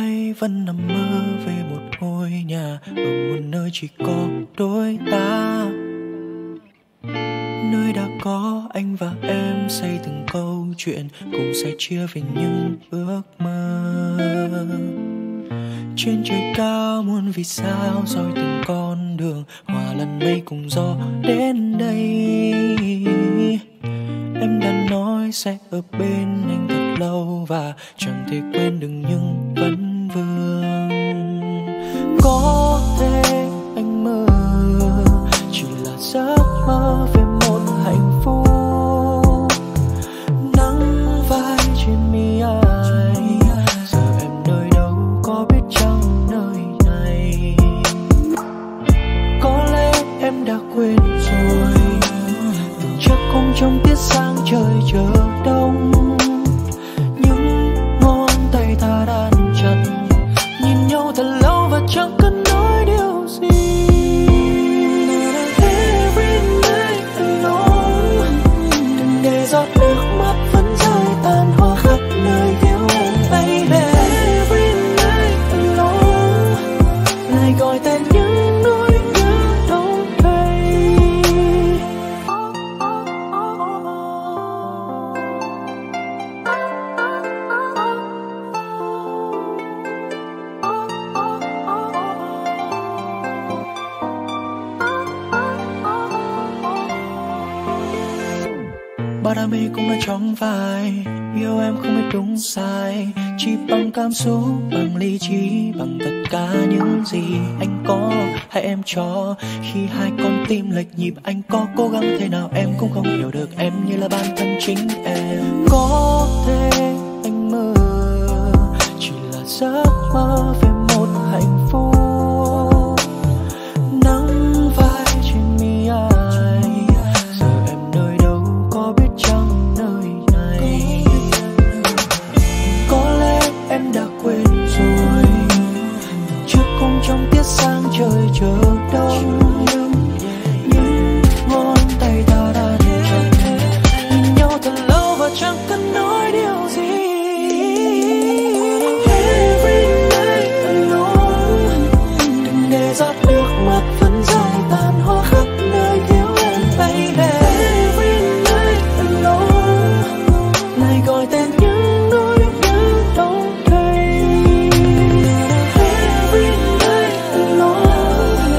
hay vẫn nằm mơ về một ngôi nhà ở một nơi chỉ có đôi ta, nơi đã có anh và em xây từng câu chuyện cùng sẻ chia về những ước mơ. Trên trời cao muôn vì sao soi từng con đường, hòa lẫn mây cùng gió đến đây. Em đã nói sẽ ở bên anh thật lâu và chẳng thể quên được những vấn vương. Có thể anh mơ chỉ là giấc mơ về một hạnh phúc, nắng vai trên mi ai. Giờ em nơi đâu có biết chăng nơi này. Có lẽ em đã quên rồi từng chiếc cung trong tiết sang trời chờ đông. Những ngón tay ta đan chặt, nhìn nhau thật lâu và chẳng cần nói điều gì. Every night alone, để giọt nước mắt vẫn rơi tan hoa khắp nơi yêu em baby. Every night alone, lại gọi tên những nỗi nhớ đau đây. Bao đam mê cũng đã trong vai, yêu em không biết đúng sai, chỉ bằng cảm xúc, bằng lý trí, bằng tất cả những gì anh có hay em cho. Khi hai con tim lệch nhịp, anh có cố gắng thế nào em cũng không hiểu được em như là bản thân chính em. Có thể anh mơ chỉ là giấc mơ về một hạnh phúc, nắng vai trên mi ai. Giờ em nơi đâu có biết chăng nơi này. Có lẽ em đã quên rồi trước cùng trong tiết sang trời chờ đông. Những ngón tay ta đã chặt, nhìn nhau thật lâu và chẳng cần nói điều gì. Every night alone, đừng để giọt nước mắt vẫn rơi tan hoa khắp nơi yêu em baby. Every night alone, lại gọi tên những nỗi nhớ đau đây. Every night alone,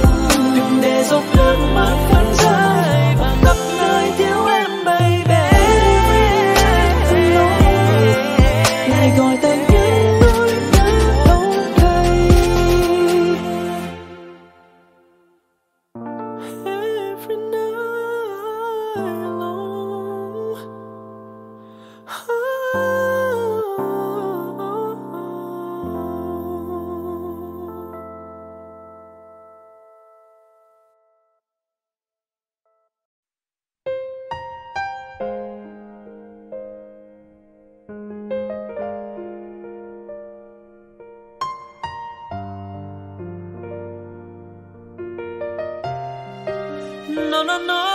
đừng để giọt nước mắt vẫn rơi và khắp nơi yêu em baby. Every night alone, lại gọi tên những nỗi nhớ đau đây. Every night alone. No.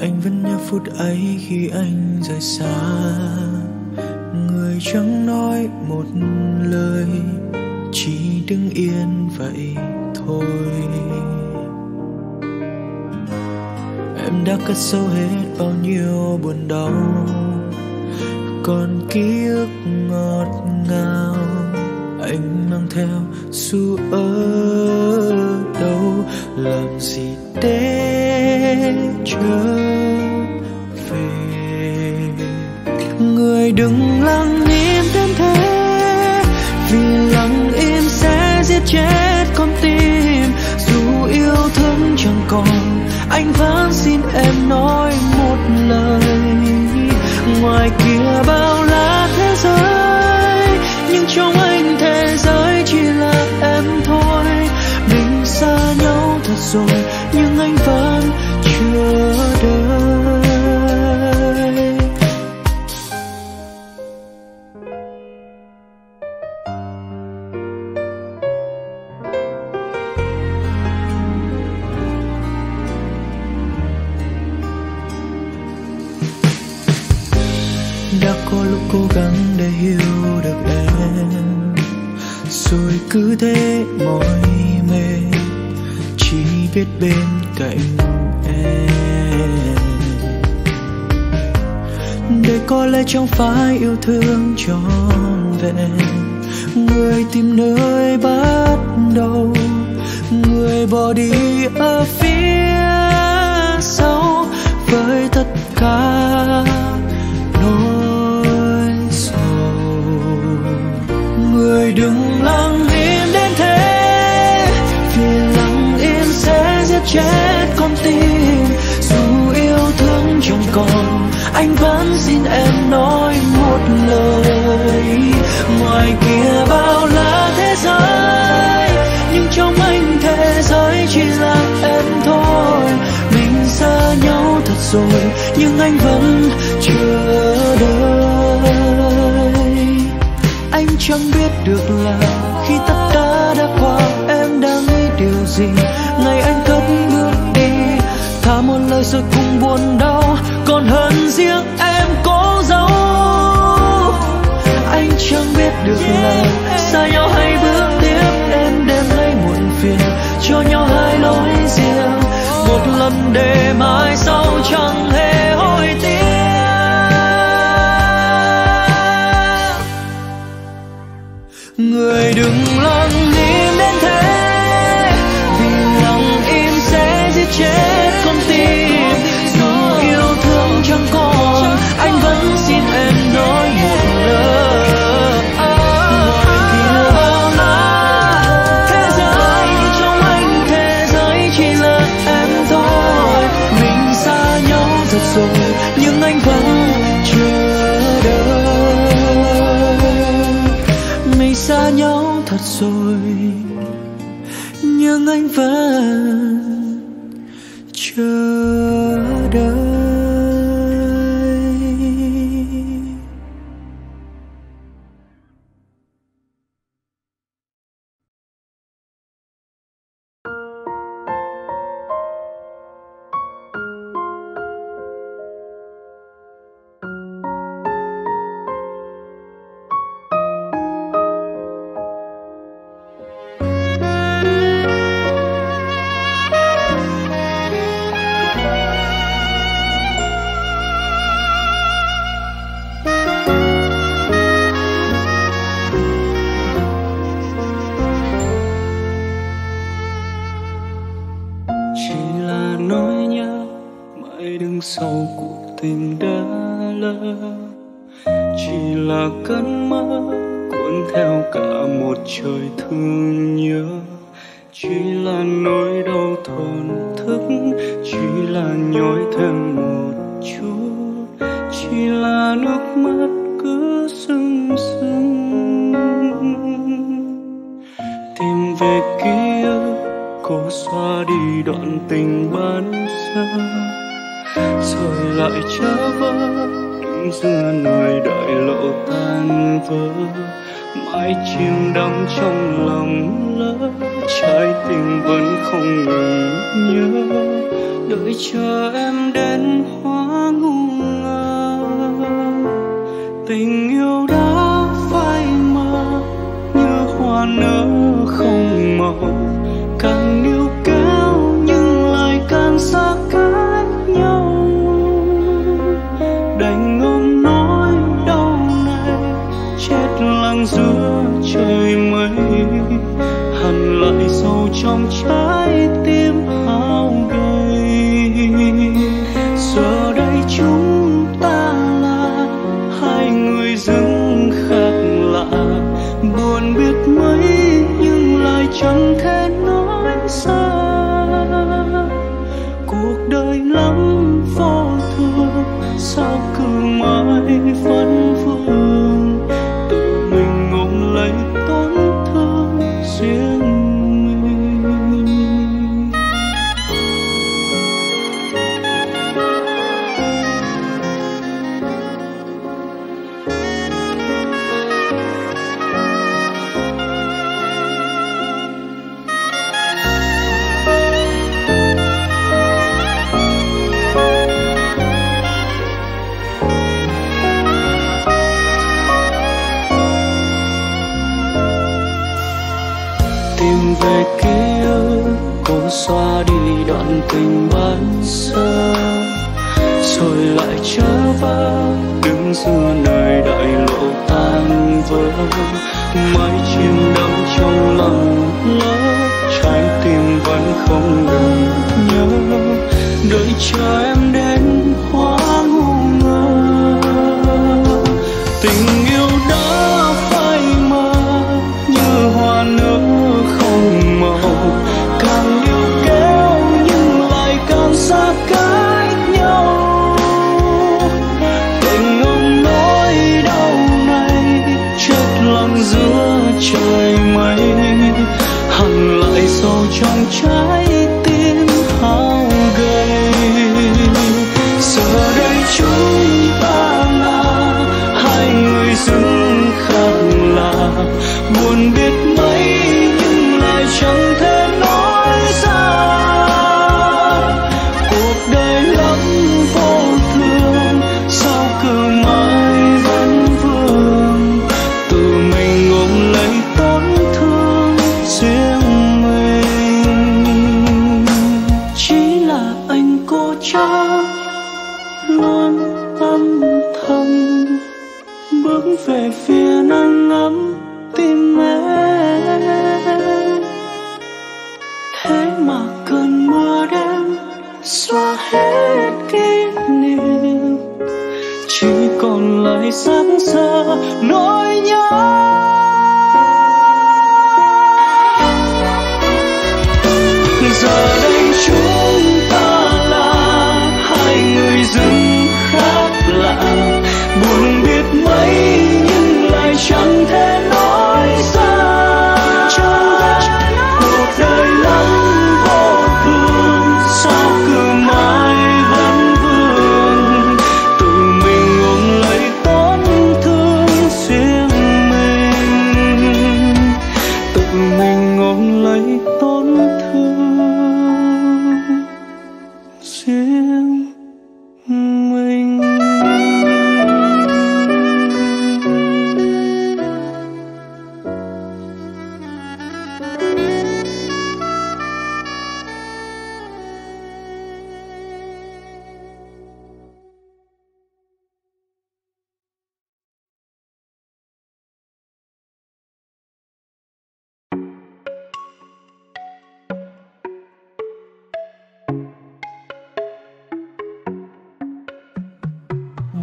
Anh vẫn nhớ phút ấy khi anh rời xa, người chẳng nói một lời, chỉ đứng yên vậy thôi. Em đã cất sâu hết bao nhiêu buồn đau, còn ký ức ngọt ngào anh mang theo dù ở đâu. Làm gì để trở về, người đừng lặng im đến thế, vì lặng im sẽ giết chết con tim. Dù yêu thương chẳng còn, anh vẫn xin em nói một lời. Ngoài kia bao la thế giới, nhưng trong anh thế giới chỉ là em thôi. Mình xa nhau thật rồi, nhưng anh vẫn chưa đợi. cố gắng để hiểu được em, rồi cứ thế mỏi mệt chỉ biết bên cạnh em. Để có lẽ chẳng phải yêu thương trọn vẹn, người tìm nơi bắt đầu, người bỏ đi ở phía sau với tất cả nỗi sầu. Người đừng lặng im đến thế, vì lặng im sẽ giết chết con tim. Dù yêu thương chẳng còn, anh vẫn xin em nói một lời. Ngoài kia bao la thế giới, nhưng trong anh thế giới chỉ là em thôi. Mình xa nhau thật rồi, nhưng anh vẫn chờ đợi. Anh chẳng biết được là khi tất cả đã qua, em đang nghĩ điều gì ngày anh cất bước đi. Thả một lời rồi cùng buồn đau, còn hơn riêng em cố giấu. Anh chẳng biết được là xa nhau hay bước tiếp, em đem lấy muộn phiền cho nhau hai lối riêng. Một lần để mai sau chẳng hề hối tiếc. Người đừng lặng im đến thế, vì lòng im sẽ giết chết con tim. Dù yêu thương chẳng còn, anh vẫn xin em nói một lời. Rồi, nhưng anh vẫn chờ đợi. Mình xa nhau thật rồi, nhưng anh vẫn chờ đợi. về ký ức, cố xóa đi đoạn tình ban sơ, rồi lại trở vỡ đứng giữa nơi đại lộ tan vỡ. Mãi chìm đắm trong lòng nhớ, trái tim vẫn không ngừng nhớ, đợi chờ em đến quá ngu ngơ. Tình yêu đã phai mờ như hoa nở không màu, càng yêu kéo nhưng lại càng xa cách nhau. Tình ông nỗi đau này chất lặng giữa trời mây, hằn lại sâu trong trái tim hao gầy. Giờ đây chúng ta là hai người dưng khác lạ, buồn biết mấy nhưng lại chẳng thể nói ra. Cuộc đời lắm vô thường, sao cứ mãi vẫn vương, tự mình ôm lấy tổn thương riêng mình. Chỉ là anh cô cha luôn âm thầm bước về phía nắng ấm tim em, thế mà cơn mưa đêm xóa hết kỷ niệm, chỉ còn lại sáng sớm nỗi nhớ. Giờ đây chúng ta là hai người dưng khác lạ, buồn biết mấy nhưng lại chẳng thể nói ra. Cuộc đời lắm vô thường, sao cứ mãi vẫn vương, tự mình ôm lấy tổn thương riêng mình, tự mình ôm lấy tổn thương.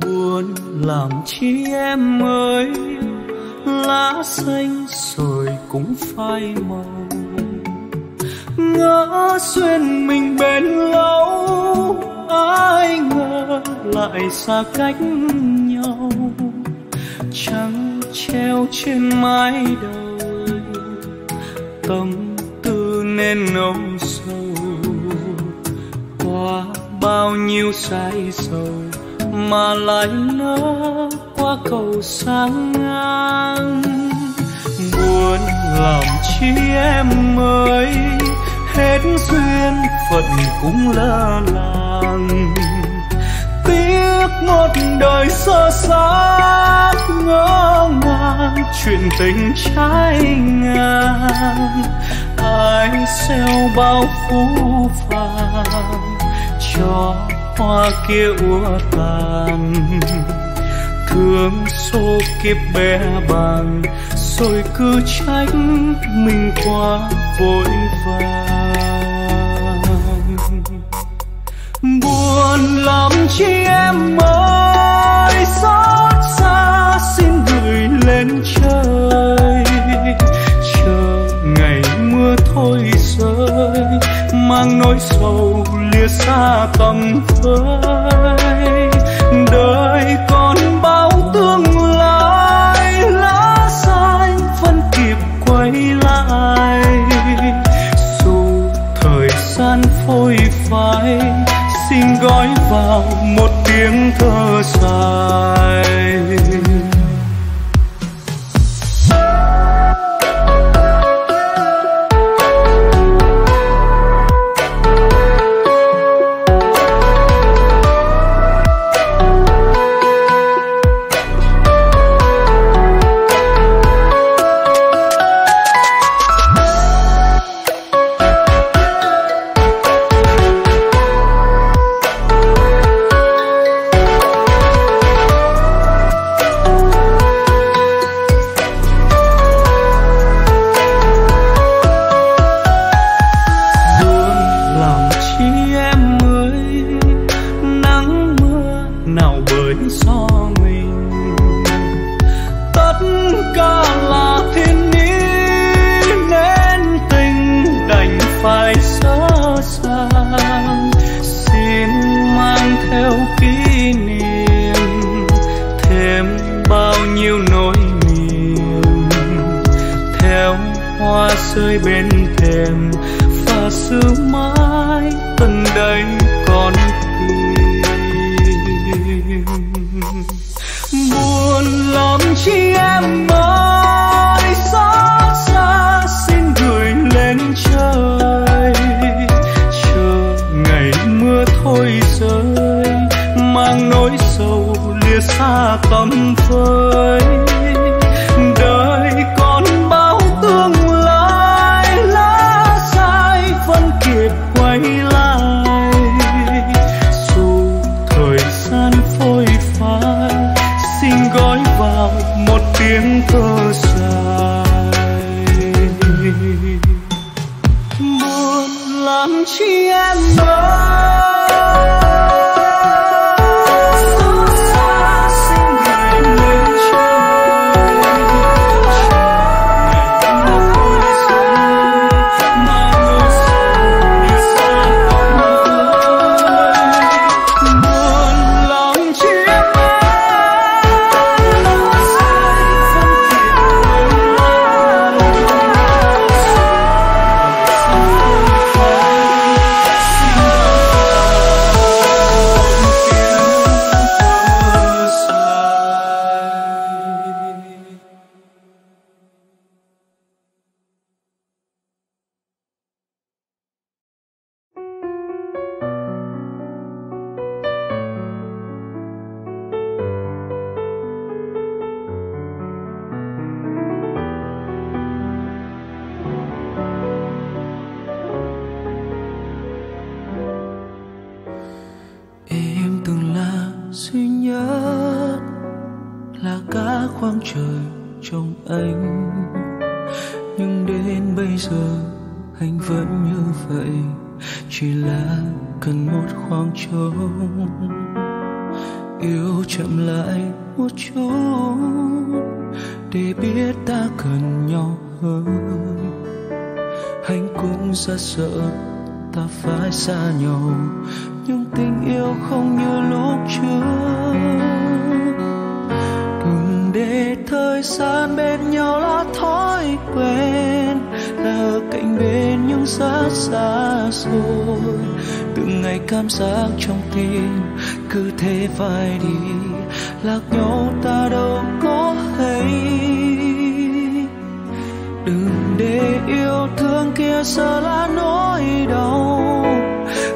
Buồn làm chi em ơi, lá xanh rồi cũng phai màu. Ngỡ duyên mình bền lâu, ai ngờ lại xa cách nhau. Trăng treo trên mái đầu, tâm tư nên nồng sâu. Qua bao nhiêu say sầu mà lại nỡ qua cầu sáng ngang. Buồn làm chi em ơi, hết duyên phận cũng lơ làng. Tiếc một đời sơ xác ngỡ ngàng, chuyện tình trái ngang. Ai gieo bao phú vàng cho hoa kia úa tàn, thương số kiếp bé bàng, rồi cứ trách mình quá vội vàng. Buồn làm chi em ơi, xót xa xin gửi lên trời, chờ ngày mưa thôi rơi, mang nỗi sầu lìa xa tầm với. Đời còn bao tương lai, lá xanh vẫn kịp quay lại. Dù thời gian phôi phai, xin gói vào một tiếng thơ dài. gió mình, tất cả là thiên ý nên tình đành phải xa xa. Xin mang theo kỷ niệm thêm bao nhiêu nỗi niềm, theo hoa rơi bên thềm và sương mãi tận đây còn tìm. Buồn lắm chi em ơi, xót xa xin gửi lên trời, chờ ngày mưa thôi rơi mang nỗi sầu lìa xa tầm vơi. Đời còn bao tương lai lá sai vẫn kịp quay lại, dù thời gian phôi phai xin gói vào một tiếng thơ dài. Buồn lắm chi em ơi, yêu chậm lại một chút để biết ta cần nhau hơn. Anh cũng rất sợ ta phải xa nhau, nhưng tình yêu không như lúc trước. Đừng để thời gian bên nhau là thói quen, là ở cạnh bên nhưng rất xa rồi. Từng ngày cảm giác trong tim cứ thế phải đi, lạc nhau ta đâu có hay. Đừng để yêu thương kia giờ là nỗi đau,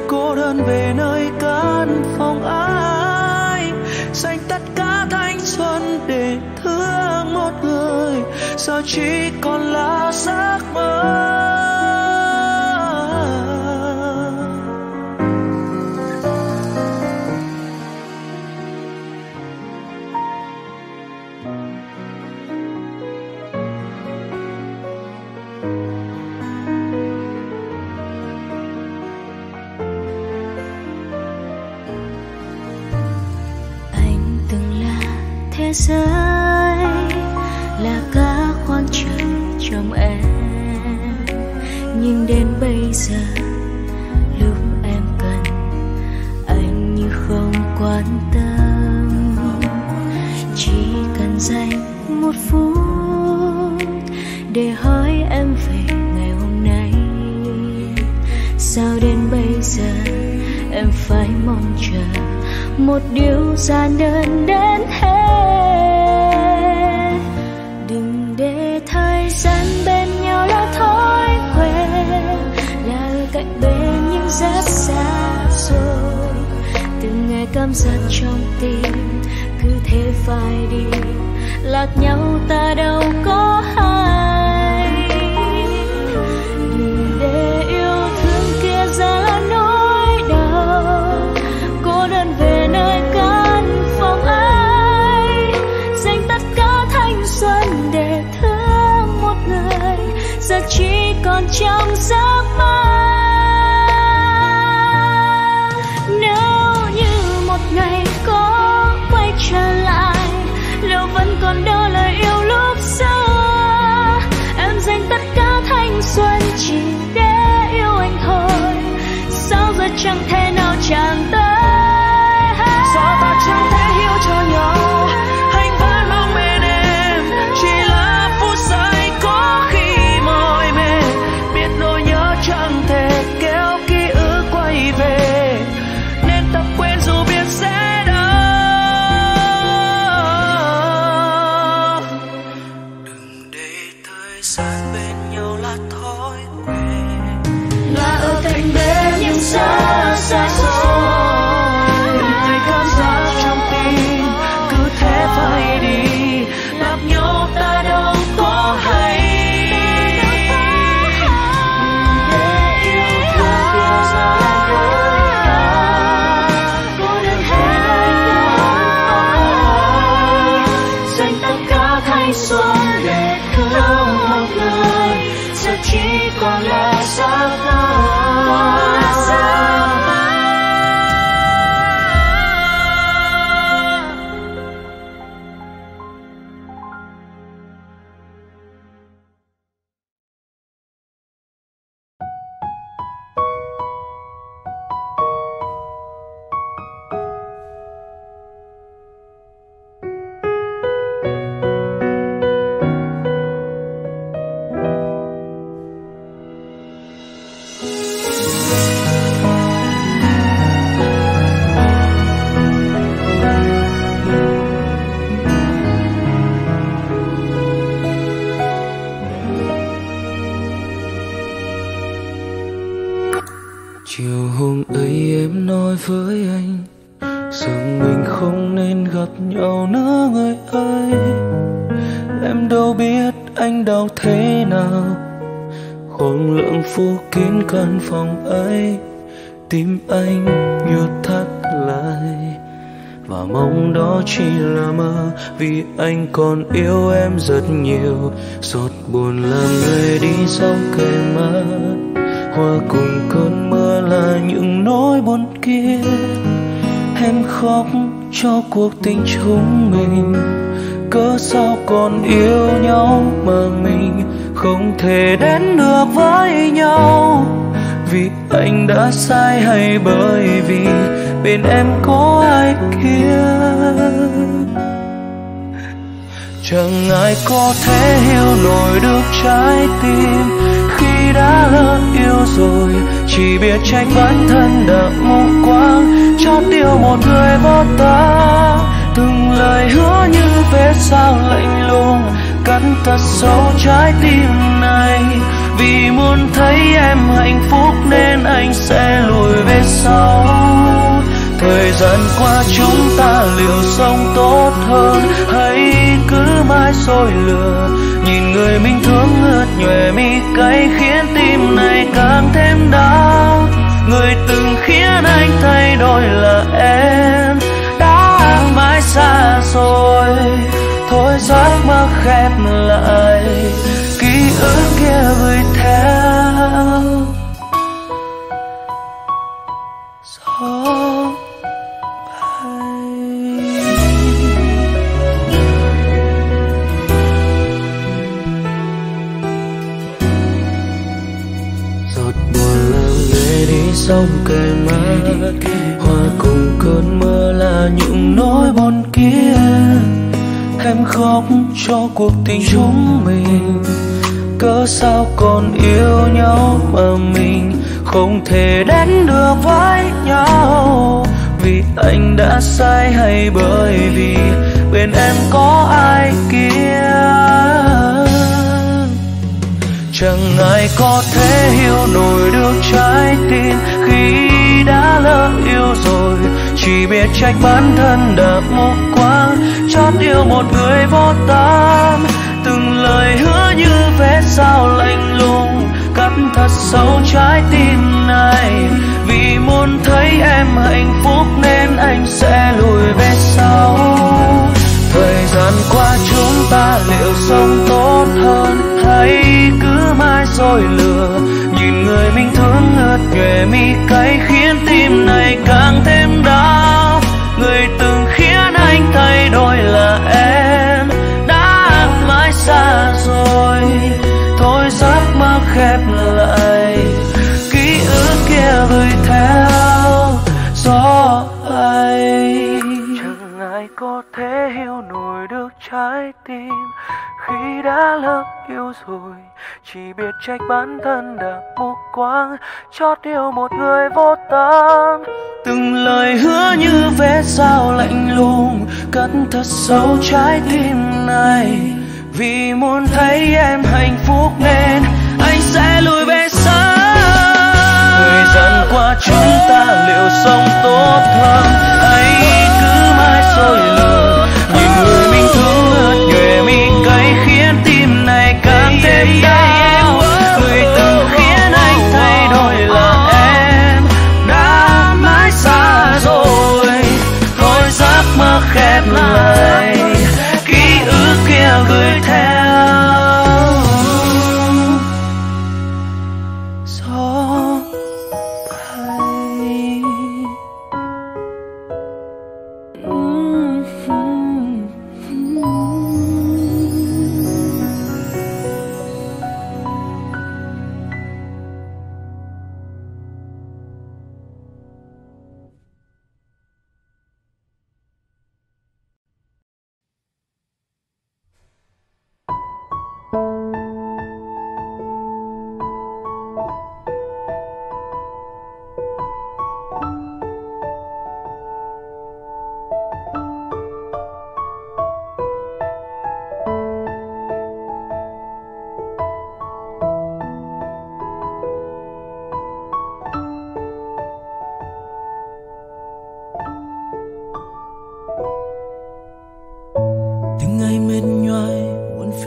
cô đơn về nơi căn phòng ai, dành tất cả thanh xuân để thương một người, giờ chỉ còn là giấc mơ. Giới là cả khoảng trời trong em, nhưng đến bây giờ lúc em cần anh như không quan tâm. Chỉ cần dành một phút để hỏi em về ngày hôm nay, sao đến bây giờ em phải mong chờ một điều giản đơn đến thế. Đừng để thời gian bên nhau là thói quen, là ở cạnh bên nhưng rất xa rồi. Từng ngày cảm giác trong tim cứ thế phải đi, lạc nhau ta đâu có hay. Đừng để yêu thương kia ra là nỗi đau, cô đơn về giờ chỉ còn trong giấc mơ. Nếu như một ngày có quay trở đầu nữa người ơi. Em đâu biết anh đau thế nào, khung lượng phủ kín căn phòng ấy. Tim anh như thắt lại và mong đó chỉ là mơ, vì anh còn yêu em rất nhiều. Giọt buồn làm người đi sau cây mơ, hòa cùng cơn mưa là những nỗi buồn kia. Em khóc cho cuộc tình chúng mình, cớ sao còn yêu nhau mà mình không thể đến được với nhau. Vì anh đã sai hay bởi vì bên em có ai kia? Chẳng ai có thể hiểu nổi được trái tim khi đã lỡ yêu rồi, chỉ biết trách bản thân đã mù quáng chót yêu một người vô tâm. Từng lời hứa như vết sao lạnh lùng cắn thật sâu trái tim này. Vì muốn thấy em hạnh phúc nên anh sẽ lùi về sau. Thời gian qua chúng ta liệu sống tốt hơn hay cứ mãi dối lừa, nhìn người mình thương ướt nhòe mi cay khiến tim này càng thêm đau. Người từng khiến anh thay đổi là em đã mãi xa rồi. Thôi giấc mơ khép lại, ký ức kia vơi theo gió. Sông cây mát hòa cùng cơn mưa là những nỗi buồn kia. Em khóc cho cuộc tình chúng mình, cớ sao còn yêu nhau mà mình không thể đến được với nhau. Vì anh đã sai hay bởi vì bên em có ai kia? Chẳng ai có thể hiểu nổi được trái tim khi đã lỡ yêu rồi, chỉ biết trách bản thân đã mù quáng chót yêu một người vô tâm. Từng lời hứa như vết dao lạnh lùng cắt thật sâu trái tim này. Vì muốn thấy em hạnh phúc nên anh sẽ lùi về sau. Thời gian qua chúng ta liệu sống tốt hơn hay cứ mãi dối lừa, nhìn người mình thương ướt nhòe mi cay khiến tim này càng thêm đau. Người từng khiến anh thay đổi là em đã mãi xa rồi. Thôi giấc mơ khép lại, ký ức kia vơi theo gió ấy. Chẳng ai có thể hiểu nổi được trái tim khi đã lỡ yêu rồi, chỉ biết trách bản thân đã mù quáng chót yêu một người vô tâm. Từng lời hứa như vết dao lạnh lùng cắt thật sâu trái tim này. Vì muốn thấy em hạnh phúc nên anh sẽ lùi về sau. Thời gian qua chúng ta liệu sống tốt hơn hay cứ mãi dối lừa, nhìn người mình thương ướt nhòe mi cay khiến tim này càng thêm đau. Người từng khiến anh thay đổi là em đã mãi xa rồi. Thôi giấc mơ khép lại, ký ức kia gửi theo gió bay.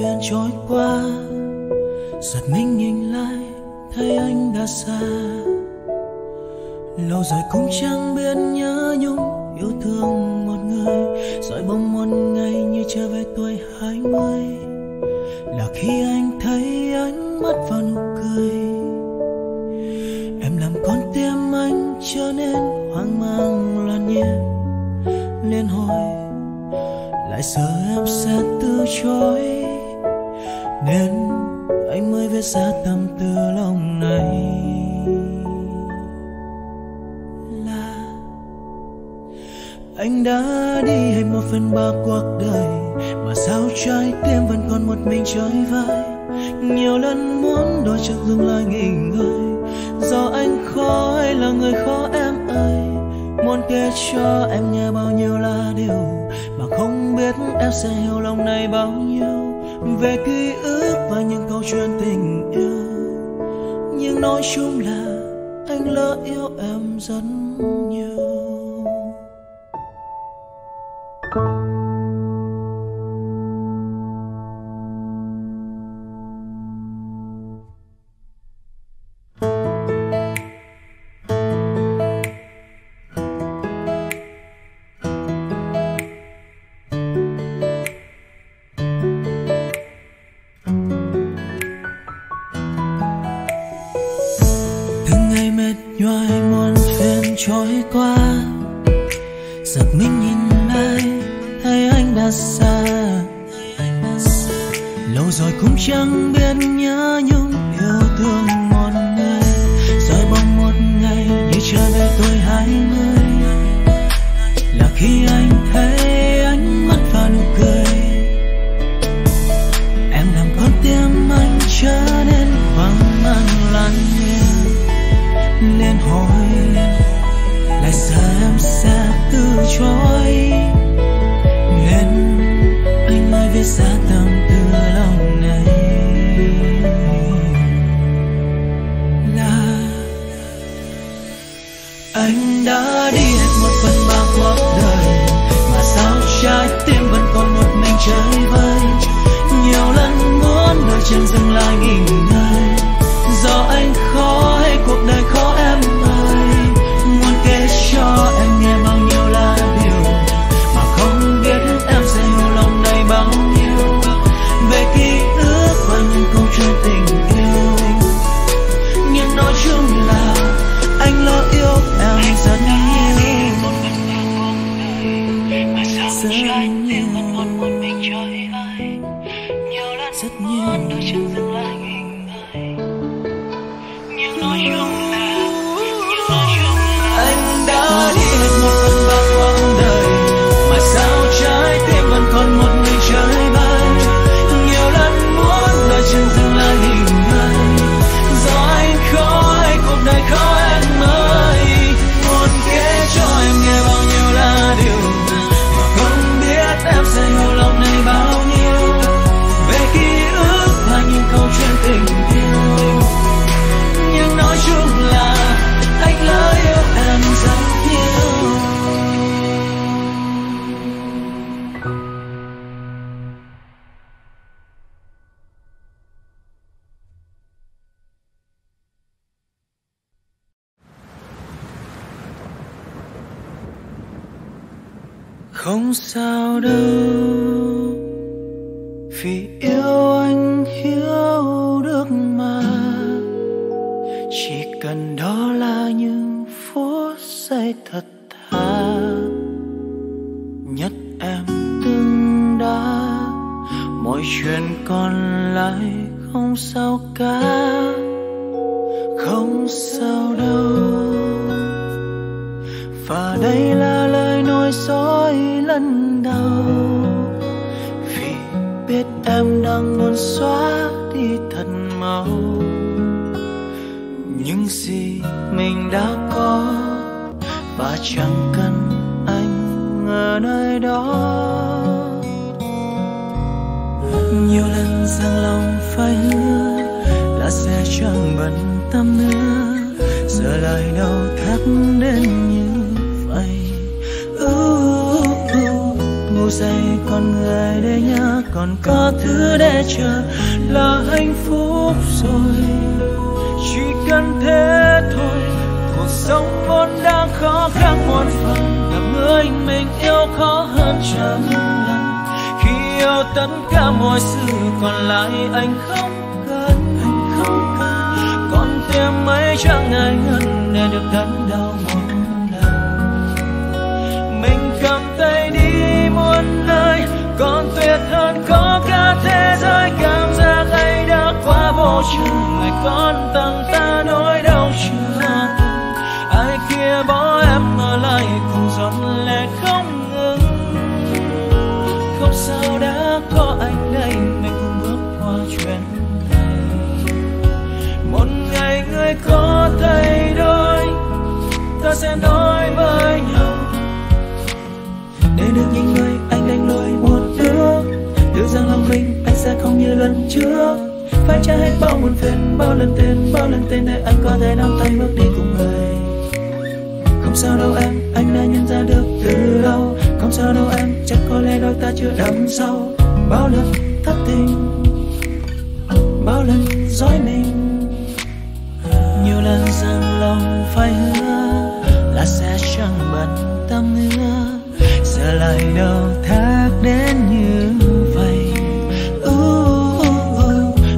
phiền trôi qua, giật mình nhìn lại thấy anh đã xa. Lâu rồi cũng chẳng biết nhớ nhung yêu thương một người, rồi bỗng một ngày như trở về tuổi 20, là khi anh thấy ánh mắt và nụ cười. Em làm con tim anh trở nên hoang mang loạn nhiên, nên hồi lại sợ em sẽ từ chối, nên anh mới viết ra tâm tư lòng này. Là anh đã đi hết 1/3 cuộc đời, mà sao trái tim vẫn còn một mình chơi vơi. Nhiều lần muốn đổi chặng dừng lại nghỉ ngơi, do anh khó hay là người khó em ơi. Muốn kể cho em nghe bao nhiêu là điều, mà không biết em sẽ hiểu lòng này bao nhiêu, về ký ức và những câu chuyện tình yêu. Nhưng nói chung là anh lỡ yêu em rất nhiều. Trôi qua, giật mình nhìn lại thấy anh đã xa. Lâu rồi cũng chẳng biết nhớ nhung yêu thương một người, rồi bỗng một ngày như trở về tuổi 20, là khi anh thấy ánh mắt và nụ cười. Em làm con tim anh trở nên hoang mang loạn nhiên, nên hỏi tại sao em sẽ từ chối, nên anh mới viết ra tâm tư lòng này. Là anh đã đi hết 1/3 cuộc đời, mà sao trái tim vẫn còn một mình chơi vơi. Nhiều lần muốn đợi chân dừng lại nghỉ ngơi, do anh khó hay cuộc đời khó em ơi. Kể cho em nghe bao nhiêu là điều, mà không biết em sẽ hiểu lòng này bao nhiêu, về ký ức và những câu chuyện tình yêu. Nhưng nói chung là anh lỡ yêu em rất nhiều. Không sao đâu, vì yêu anh hiểu được mà. Chỉ cần đó là những phút giây thật thà nhất em từng đã. Mọi chuyện còn lại không sao cả. Không sao đâu. Và đây là lời nói dối lần đầu, vì biết em đang muốn xóa đi thật mau những gì mình đã có, và chẳng cần anh ở nơi đó. Nhiều lần rằng lòng phải hứa là sẽ chẳng bận tâm nữa, giờ lại đâu thắt đến như vậy. không dạy con người để nhớ, còn có thứ để chờ là hạnh phúc rồi. Chỉ cần thế thôi, cuộc sống vốn đang khó khăn muôn phần, làm người mình yêu khó hơn trăm lần. Khi yêu tất cả mọi sự còn lại anh không cần, còn thêm mấy chẳng ai ngần để được đắn đau một lần. Mình cầm tay đi muôn nơi, còn tuyệt hơn có cả thế giới. Cảm giác ấy đã quá vô chừng, người con tặng ta nỗi đau chưa từng. Ai kia bỏ em ở lại cùng giọt lệ không ngừng. Không sao, đã có anh đây mình cùng bước qua chuyện này. Một ngày người có thay đổi, ta sẽ nói với nhau để được nhìn người anh đánh đổi một bước. Tự rằng lòng mình anh sẽ không như lần trước, phải trả hết bao muộn phiền, bao lần tên để anh có thể nắm tay bước đi cùng người. Không sao đâu em, anh đã nhận ra được từ lâu. Không sao đâu em, chắc có lẽ đôi ta chưa đắm sâu. Bao lần thất tình, bao lần dối mình, nhiều lần rằng lòng phải hứa là sẽ chẳng bận tâm nữa. Giờ lại đâu thác đến như vậy.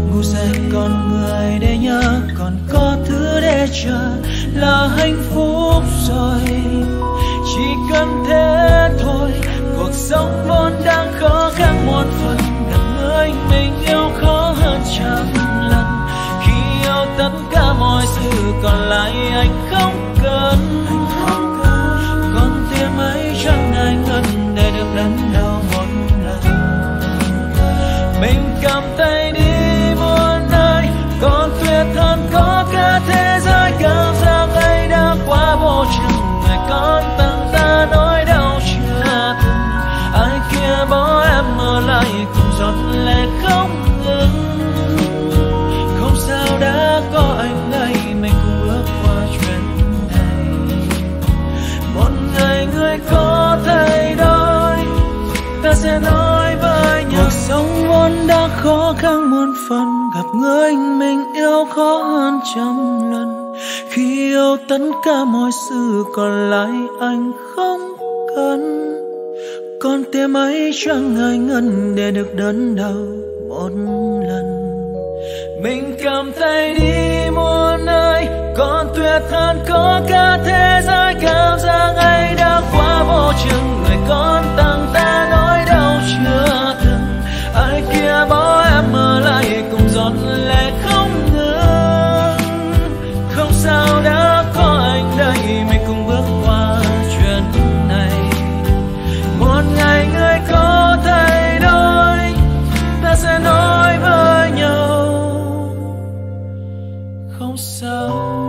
Ngủ dậy còn người để nhớ, còn có thứ để chờ là hạnh phúc rồi. Chỉ cần thế thôi, cuộc sống vốn đang khó khăn một phần, gặp người mình yêu khó hơn trăm lần. Khi yêu tất cả mọi sự còn lại anh không cần. Còn tim ấy chẳng ai ngần để được đắn đau một lần. Mình cầm tay đi muôn nơi, còn tuyệt hơn có cả thế giới. Cảm giác ấy đã quá vô chừng, người con tặng ta nỗi đau chưa từng. Ai kia bỏ em ở lại cùng giọt lệ không ngừng. Không sao, đã có anh đây mình cùng bước qua chuyện này. Một ngày người có thay đổi, ta sẽ nói với nhau. Cuộc sống vốn đã khó khăn muôn phần, gặp người mình yêu khó hơn trăm lần. Khi yêu tất cả mọi sự còn lại anh không cần, con tim ấy chẳng ai ngần để được đớn đau một lần. Mình cầm tay đi muôn nơi, còn tuyệt hơn có cả thế giới. Cảm giác ấy đã quá vô chừng, người con tặng ta nỗi đau chưa từng. Ai kia bỏ em ở lại cùng giọt lệ không ngừng. Không sao, đã có anh đây mình cùng bước qua chuyện này. Một ngày người có thay đổi, ta sẽ nói với nhau. Không sao đâu.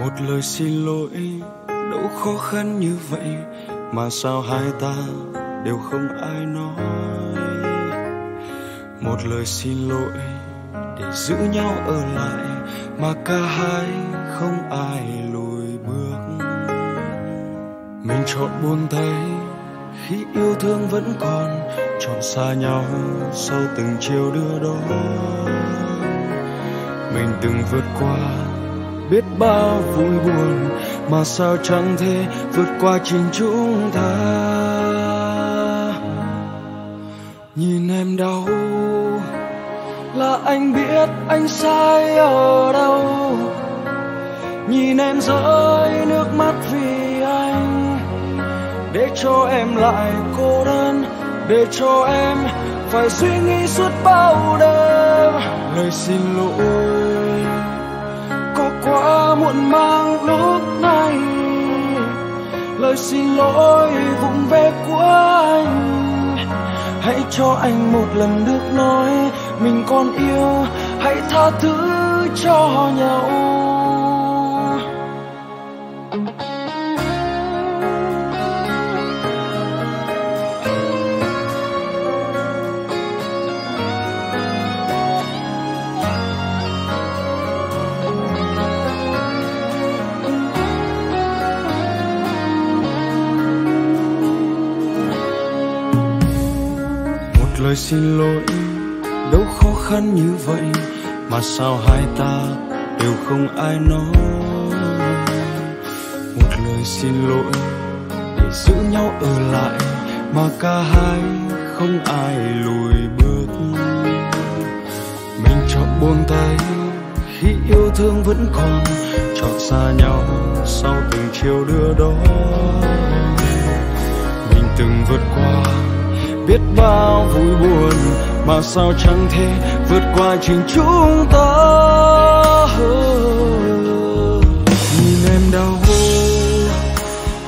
Một lời xin lỗi đâu khó khăn như vậy, mà sao hai ta đều không ai nói. Một lời xin lỗi để giữ nhau ở lại, mà cả hai không ai lùi bước. Mình chọn buông tay khi yêu thương vẫn còn, chọn xa nhau sau từng chiều đưa đón. Mình từng vượt qua biết bao vui buồn, mà sao chẳng thể vượt qua chính chúng ta. Nhìn em đau là anh biết anh sai ở đâu. Nhìn em rơi nước mắt vì anh, để cho em lại cô đơn, để cho em phải suy nghĩ suốt bao đêm. Lời xin lỗi quá muộn màng lúc này lời xin lỗi vụng về của anh. Hãy cho anh một lần được nói mình còn yêu, hãy tha thứ cho nhau. Lời xin lỗi đâu khó khăn như vậy mà sao hai ta đều không ai nói. Một lời xin lỗi để giữ nhau ở lại mà cả hai không ai lùi bước. Mình chọn buông tay khi yêu thương vẫn còn, chọn xa nhau sau từng chiều đưa đó. Mình từng vượt qua biết bao vui buồn mà sao chẳng thể vượt qua chính chúng ta. Nhìn em đau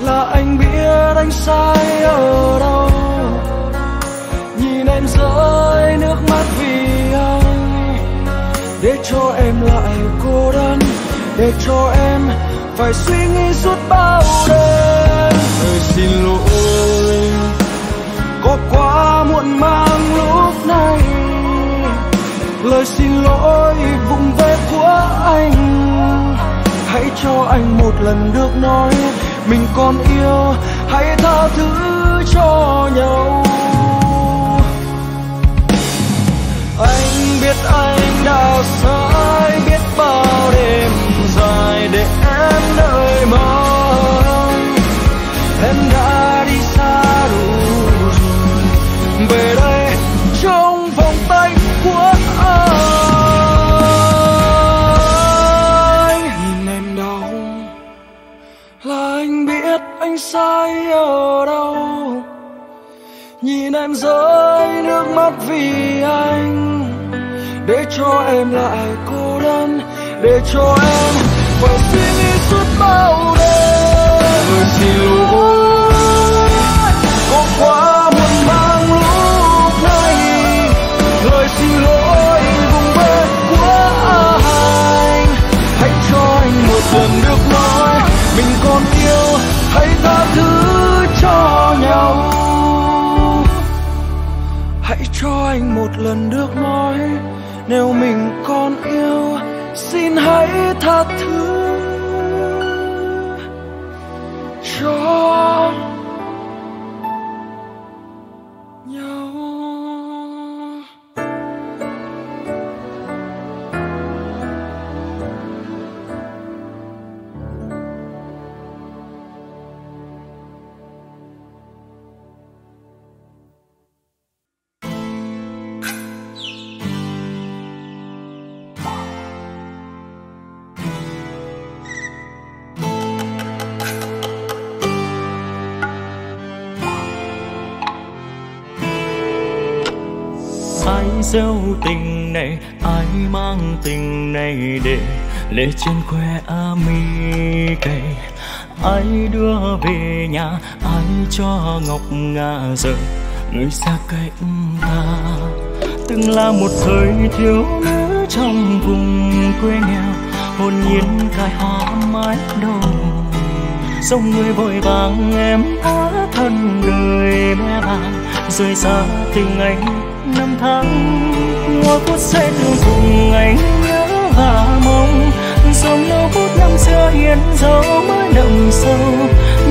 là anh biết anh sai ở đâu, nhìn em rơi nước mắt vì anh, để cho em lại cô đơn, để cho em phải suy nghĩ suốt bao đêm. Lời xin lỗi có quá muộn màng lúc này, lời xin lỗi vụng về của anh. Hãy cho anh một lần được nói mình còn yêu, hãy tha thứ cho nhau. Anh biết anh đã sai, biết bao đêm dài để em đợi mong. Em đã đi xa đủ, về đây trong vòng tay của anh. Nhìn em đau là anh biết anh sai ở đâu, nhìn em rơi nước mắt vì anh, để cho em lại cô đơn, để cho em phải suy nghĩ suốt bao đêm. Tôi xin lỗi có quá lần được nói mình còn yêu, hãy tha thứ cho nhau. Hãy cho anh một lần được nói nếu mình còn yêu, xin hãy tha thứ cho giấu tình này. Ai mang tình này để lệ trên khoe mi cay? Ai đưa về nhà, ai cho ngọc ngà giờ người xa cách ta. Từng là một thời thiếu nữ trong vùng quê nghèo, hồn nhiên cài hoa mái đầu. Dòng người vội vàng em hóa thân đời mẹ vàng, rời xa tình anh năm tháng. Mỗi phút giây thương cùng anh nhớ và mong, dòng nhau phút năm xưa yên dấu mới đậm sâu.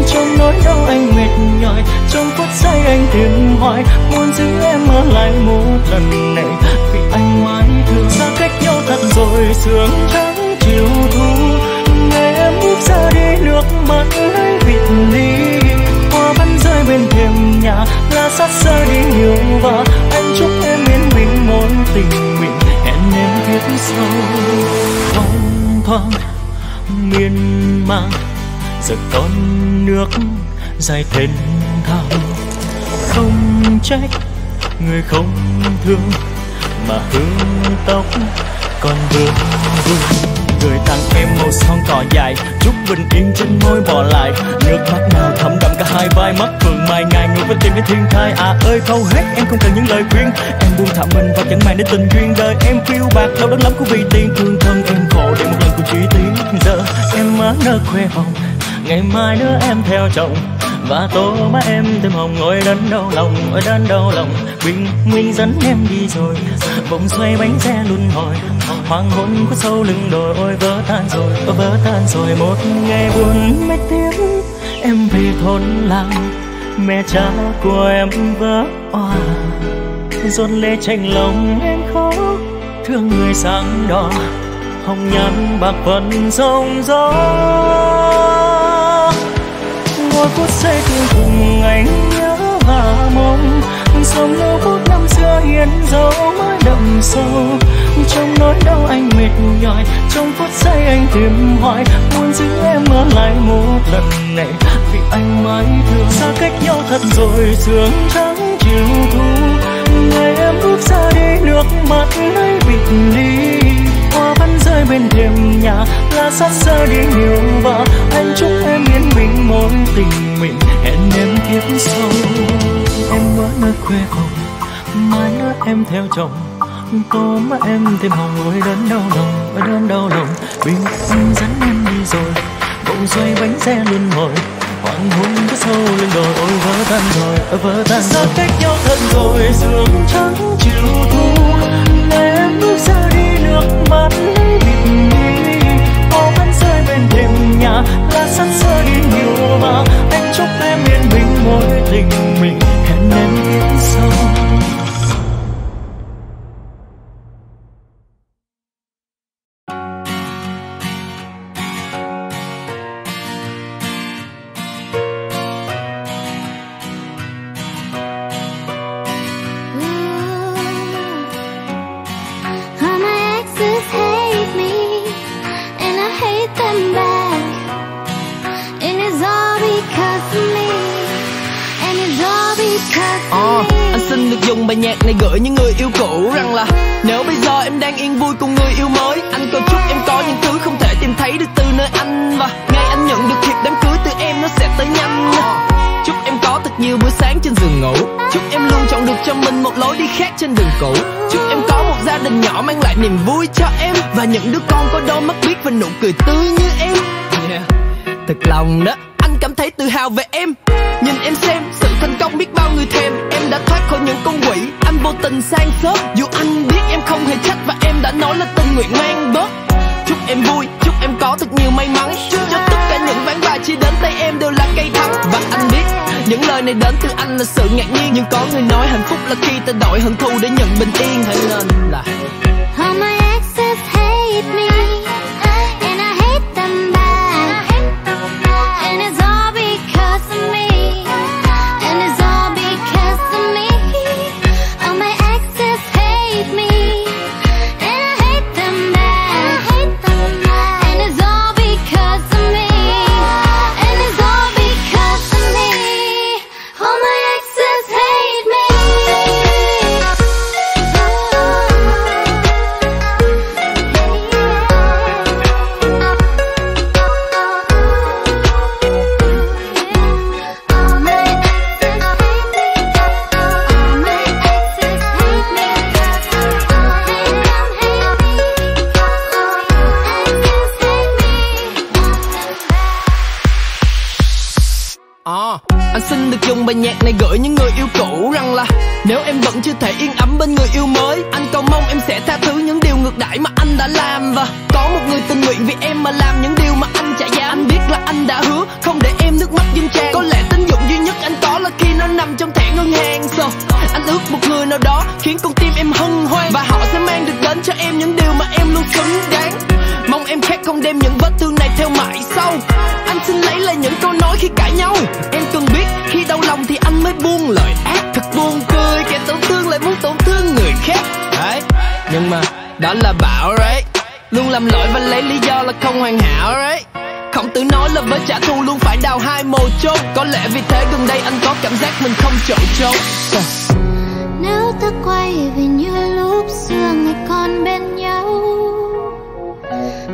Trong nỗi đau anh mệt nhòi, trong phút giây anh tìm hoài muốn giữ em ở lại một lần này. Vì anh mãi thương xa cách nhau thật rồi, sương trắng chiều thu ngày em bước ra đi, nước mắt ấy vịt đi. Hoa vẫn rơi bên thềm nhà là sát xa đi nhiều và anh chúc em yên bình món tình mình hẹn em kiếp sau. Thoang thoáng miên man giật con nước dài thênh thang, không trách người không thương mà hương tóc còn vương vương. người tặng em màu son cỏ dài, chút bình yên trên môi bỏ lại. Nước mắt nào thấm đậm cả hai vai mắt phượng mai, ngày người phải tìm cái thiên thai. À ơi câu hết em không cần những lời khuyên, em buông thả mình và chẳng màng đến tình duyên. Đời em phiêu bạc đâu đắng lắm cũng vì tiền, thương thân em khổ để một lần cũng chỉ tiếng. Giờ em ở nơi quê hồng, ngày mai nữa em theo chồng, và tô má em thêm hồng ngồi đớn đau lòng, ở đớn đau lòng. Bình minh dẫn em đi rồi, vòng xoay bánh xe luôn hồi, hoàng hôn khuất sâu lưng đồi. Ôi vỡ tan rồi, ôi vỡ tan rồi. Một ngày buồn mấy tiếng em về thôn làng, mẹ cha của em vỡ òa, dồn lệ chành lòng em khóc thương người sáng đỏ, hồng nhan bạc vẫn sông gió. Mỗi phút giây thương cùng anh nhớ và mong, sống lâu phút năm xưa hiến dấu mãi đậm sâu. Trong nỗi đau anh mệt nhòi, trong phút giây anh tìm hỏi, muốn giữ em ở lại một lần này vì anh mãi thương. Xa cách nhau thật rồi, sương trắng chiều thu, ngày em bước ra đi nước mắt ấy bịt đi. Hoa vẫn rơi bên thềm nhà là sát xa đi nhiều, và anh chúc em yên bình mối tình mình hẹn em kiếp sau. Em ở nơi quê hồng, mai nữa em theo chồng, tô má em thêm hồng ôi đớn đau lòng, ôi đớn đau lòng. Bình minh dẫn em đi rồi, bỗng xoay bánh xe luôn hồi, hoàng hôn cứ sâu lên đồi. Ôi vỡ tan rồi, ôi vỡ tan rồi. Xa cách nhau thật rồi, sương trắng chiều thu, ngày em bước ra đi nước mắt ấy bịt đi. Hoa vẫn rơi bên thềm nhà là sắt sơ đi nhiều, và anh chúc em yên bình mối tình mình hẹn em kiếp sau. Những đứa con có đôi mắt biết và nụ cười tươi như em, thật lòng đó anh cảm thấy tự hào về em. Nhìn em xem sự thành công biết bao người thèm, em đã thoát khỏi những con quỷ anh vô tình sang sớm. Dù anh biết em không hề trách và em đã nói là tình nguyện mang bớt. Chúc em vui, chúc em có thật nhiều may mắn, chúc cho tất cả những ván bài chia đến tay em đều là cây thắng. Và anh biết những lời này đến từ anh là sự ngạc nhiên, nhưng có người nói hạnh phúc là khi ta đổi hận thù để nhận bình yên. Hãy lên là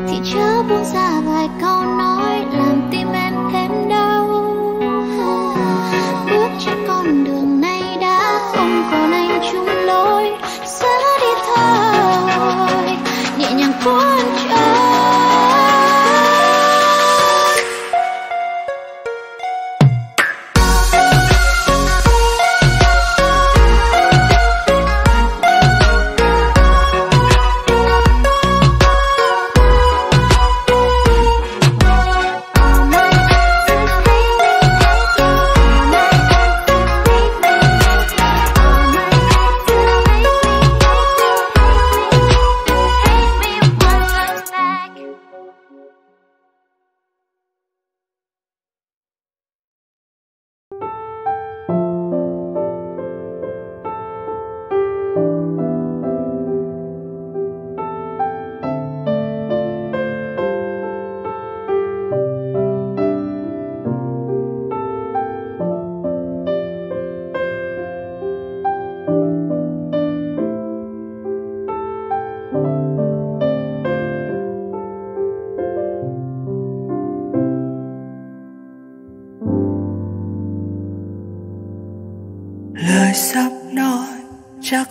thì chưa buông ra vài câu nói làm tim em thêm đau. Bước trên con đường này đã không còn anh chung lối, xa đi thôi nhẹ nhàng cuốn trôi.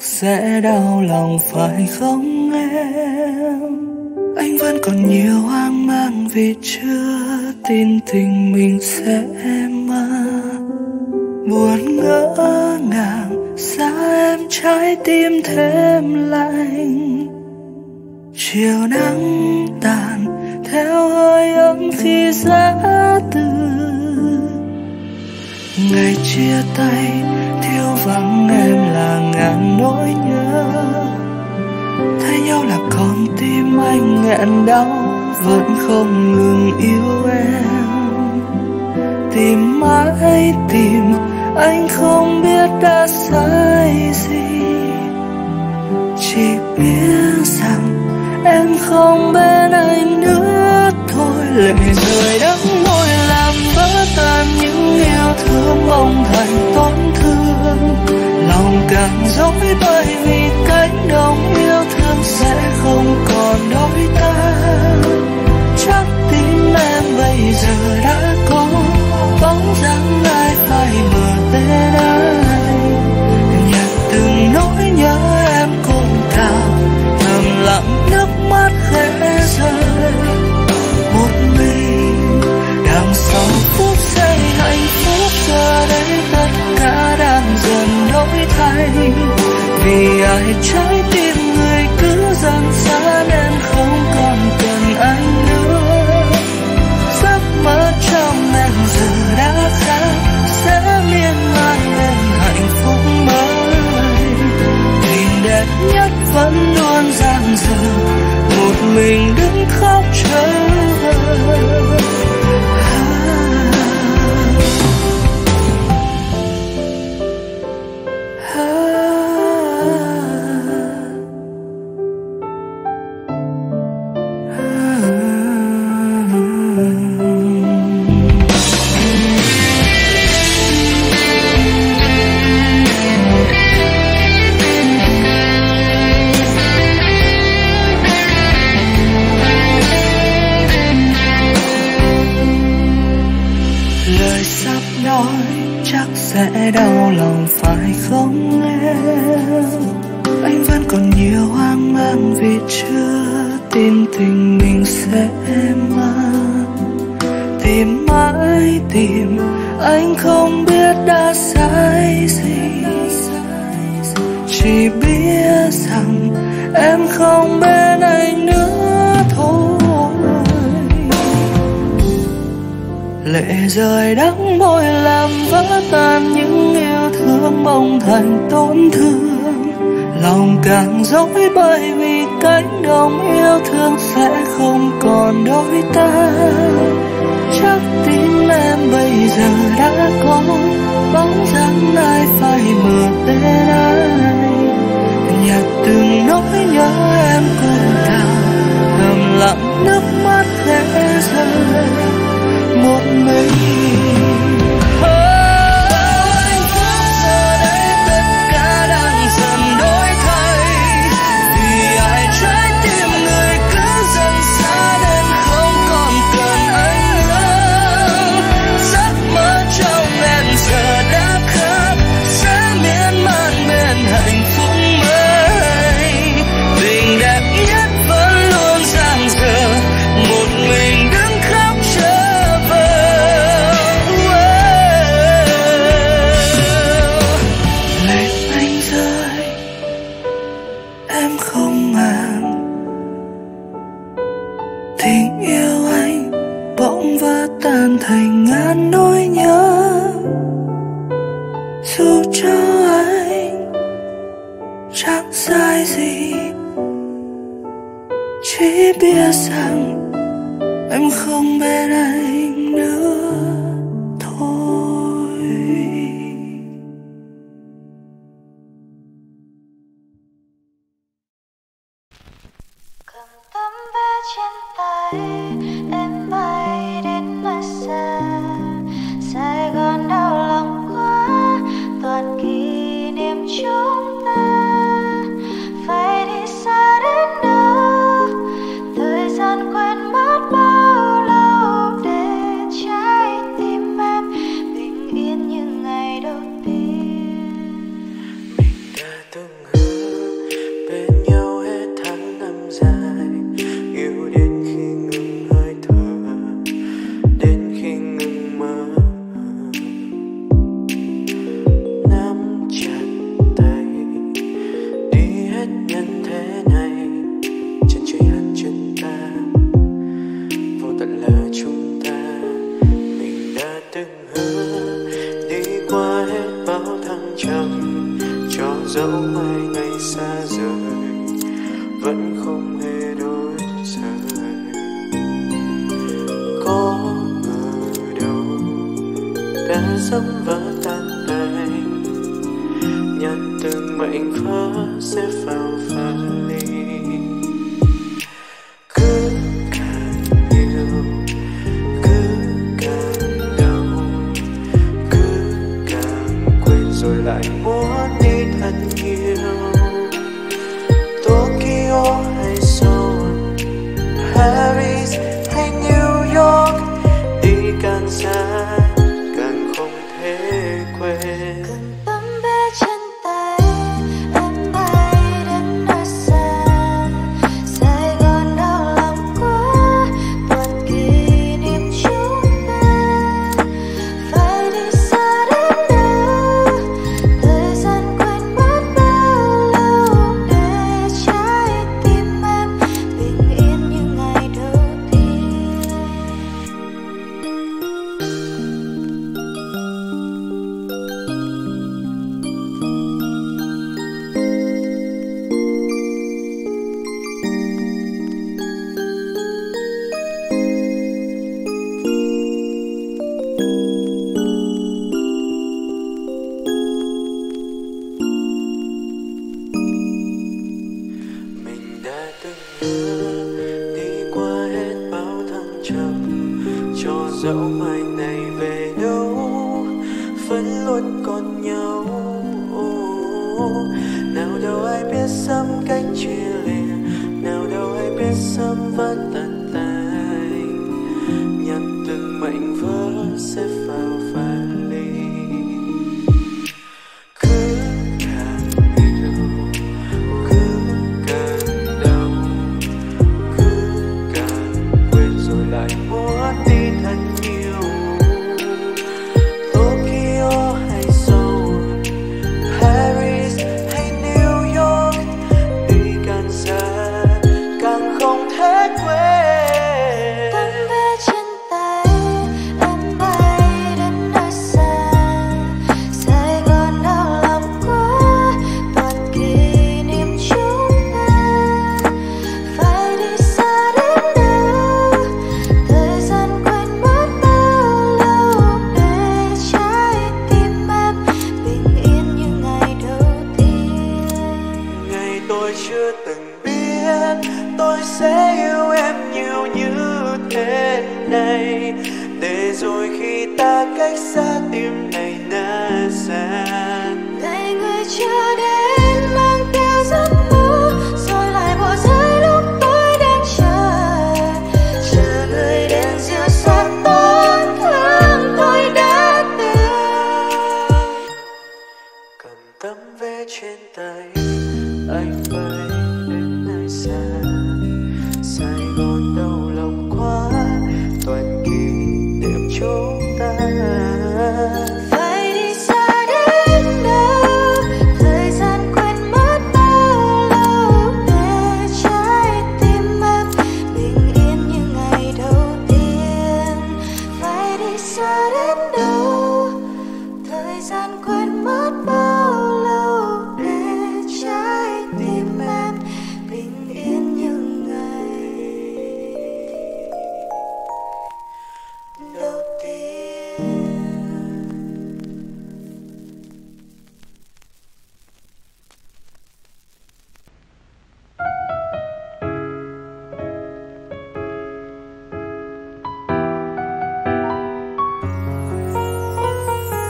Sẽ đau lòng phải không em? Anh vẫn còn nhiều hoang mang vì chưa tin tình mình sẽ mơ. Buồn ngỡ ngàng sao em trái tim thêm lạnh. Chiều nắng tàn theo hơi ấm khi giã từ. Ngày chia tay thiếu vắng em là ngàn nỗi nhớ. Thấy nhau là con tim anh nghẹn đau, vẫn không ngừng yêu em. Tìm mãi tìm anh không biết đã sai gì, chỉ biết rằng em không bên anh nữa thôi. Lệ người đắng môi làm vỡ tan những yêu thương mong thành tổn thương. Lòng càng dối bởi vì cánh đồng yêu thương sẽ không còn đôi ta. Chắc tim em bây giờ đã có bóng dáng ai phải mở tên anh. Nhặt từng nỗi nhớ em cùng thào, thầm lặng nước mắt khẽ rơi. Một mình đằng sau phút giây hạnh phúc giờ đây tất cả đang dần đổi thay. Vì ai trái tim người cứ dần xa nên không còn cần anh nữa. Giấc mơ trong em giờ đã khác, sẽ miên man lên hạnh phúc mới. Tình đẹp nhất vẫn luôn dang dở, một mình đứng khóc chờ vời. Sẽ đau lòng phải không em? Anh vẫn còn nhiều hoang mang vì chưa tin tình mình sẽ mơ. Tìm mãi tìm anh không biết đã sai gì, chỉ biết rằng em không bên anh nữa thôi. Lệ rơi đắng môi làm vỡ tan những yêu thương mong thành tổn thương. Lòng càng dối bởi vì cánh đồng yêu thương sẽ không còn đôi ta. Chắc tim em bây giờ đã có bóng dáng ai phải mở tên anh. Nhặt từng nỗi nhớ em cùng thào, thầm lặng nước mắt khẽ rơi. Một mình không màng. Tình yêu anh bỗng vỡ tan thành ngàn nỗi nhớ, dù cho anh chẳng sai gì, chỉ biết rằng em không bên anh nữa.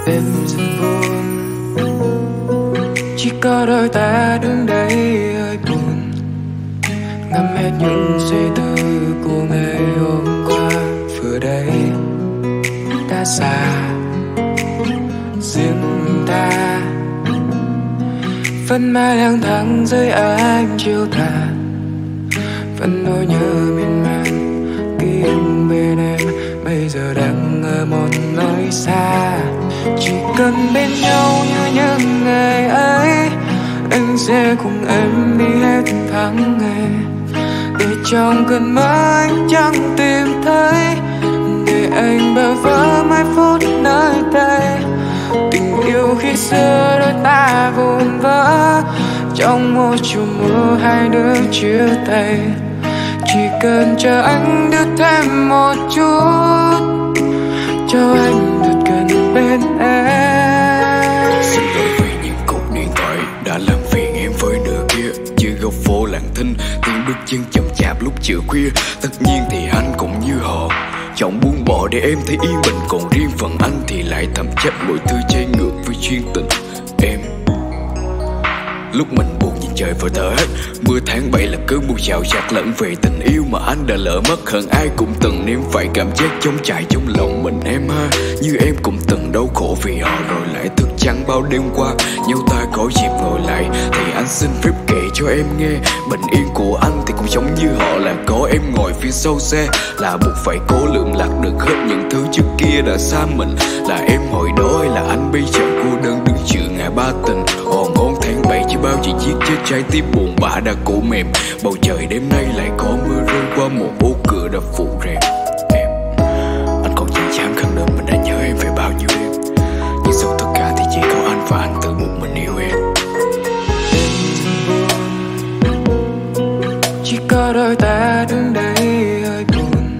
Đêm dần buồn, chỉ có đôi ta đứng đây hơi buồn, ngắm hết những suy tư của ngày hôm qua. Vừa đây ta xa, riêng ta vẫn mãi lang thang dưới ánh chiều tà, vẫn nỗi nhớ miên man ký ức bên em. Bây giờ đang ở một nơi xa, chỉ cần bên nhau như những ngày ấy, anh sẽ cùng em đi hết tháng ngày, để trong cơn mơ anh chẳng tìm thấy, để anh bơ vơ mai phút nơi đây. Tình yêu khi xưa đôi ta vụn vỡ, trong một chiều mưa hai đứa chia tay. Chỉ cần chờ anh được thêm một chút, cho anh được gần bên em. Xin lỗi vì những cuộc điện thoại đã làm phiền em với nửa kia. Chưa góc phố lặng thinh, tiếng bước chân chậm chạp lúc chiều khuya. Tất nhiên thì anh cũng như họ, chọn buông bỏ để em thấy yên bình. Còn riêng phần anh thì lại thầm trách mọi thứ trái ngược với chuyên tình em. Lúc mình buồn nhìn trời vừa thở hết, mưa tháng 7 là cứ mùa dạo dạt lẫn về tình yêu mà anh đã lỡ mất. Hơn ai cũng từng nếm phải cảm giác chống trải trong lòng mình em ha. Như em cũng từng đau khổ vì họ rồi lại thức trắng bao đêm qua. Nếu ta có dịp ngồi lại thì anh xin phép kể cho em nghe, bình yên của anh thì cũng giống như họ, là có em ngồi phía sau xe, là buộc phải cố lượm lạc được hết những thứ trước kia đã xa mình. Là em hồi đó hay là anh bây giờ, cô đơn đứng giữa ngã ba tình. Hòn ngón tháng 7 chỉ bao chỉ chiếc chết trái tim buồn bã đã cổ mềm. Bầu trời đêm nay lại có mưa rơi qua một ô cửa đã phụ rèm. Em, anh còn chẳng dám khẳng định mình đã nhớ em về bao nhiêu đêm, nhưng sau tất cả thì chỉ có anh và anh tự một mình yêu em. Chỉ có đôi ta đứng đây hơi buồn,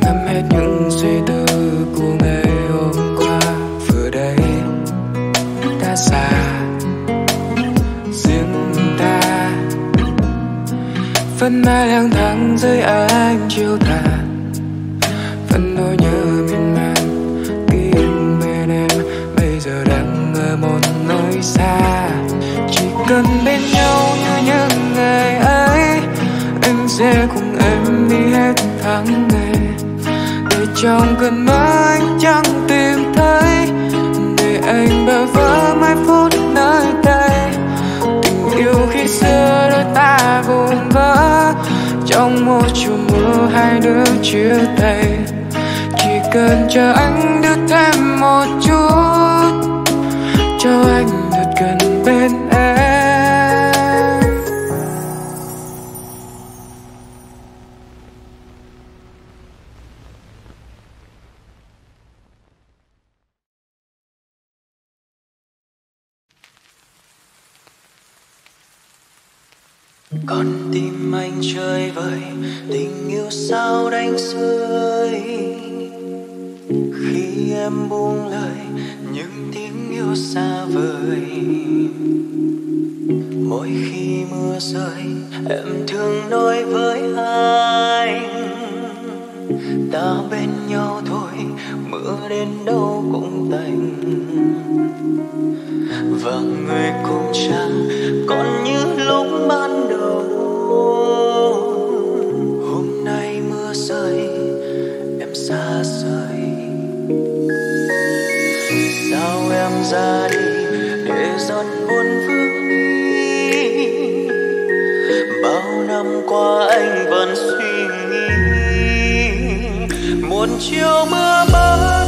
ngắm hết những suy tư của ngày hôm qua. Vừa đây ta xa, vẫn mãi lang thang dưới ánh chiều tà, vẫn nỗi nhớ miên man ký ức bên em. Bây giờ đang ở một nơi xa, chỉ cần bên nhau như những ngày ấy, anh sẽ cùng em đi hết tháng ngày, để trong cơn mơ anh chẳng tìm thấy, để anh bơ vơ mai phút nơi đây. Tình yêu khi xưa đôi ta vụn vỡ, trong một chiều mưa hai đứa chia tay. Chỉ cần chờ anh được thêm một chút, cho anh được gần bên em. Con tim anh chơi vời, tình yêu sao đánh rơi. Khi em buông lời, những tiếng yêu xa vời. Mỗi khi mưa rơi, em thường nói với anh, ta bên nhau thôi, mưa đến đâu cũng tạnh. Và người cũng chẳng còn như lúc ban đầu. Hôm nay mưa rơi, em xa rời. Sao em ra đi để dần buồn vương đi. Bao năm qua anh vẫn suy nghĩ, một chiều mưa bớt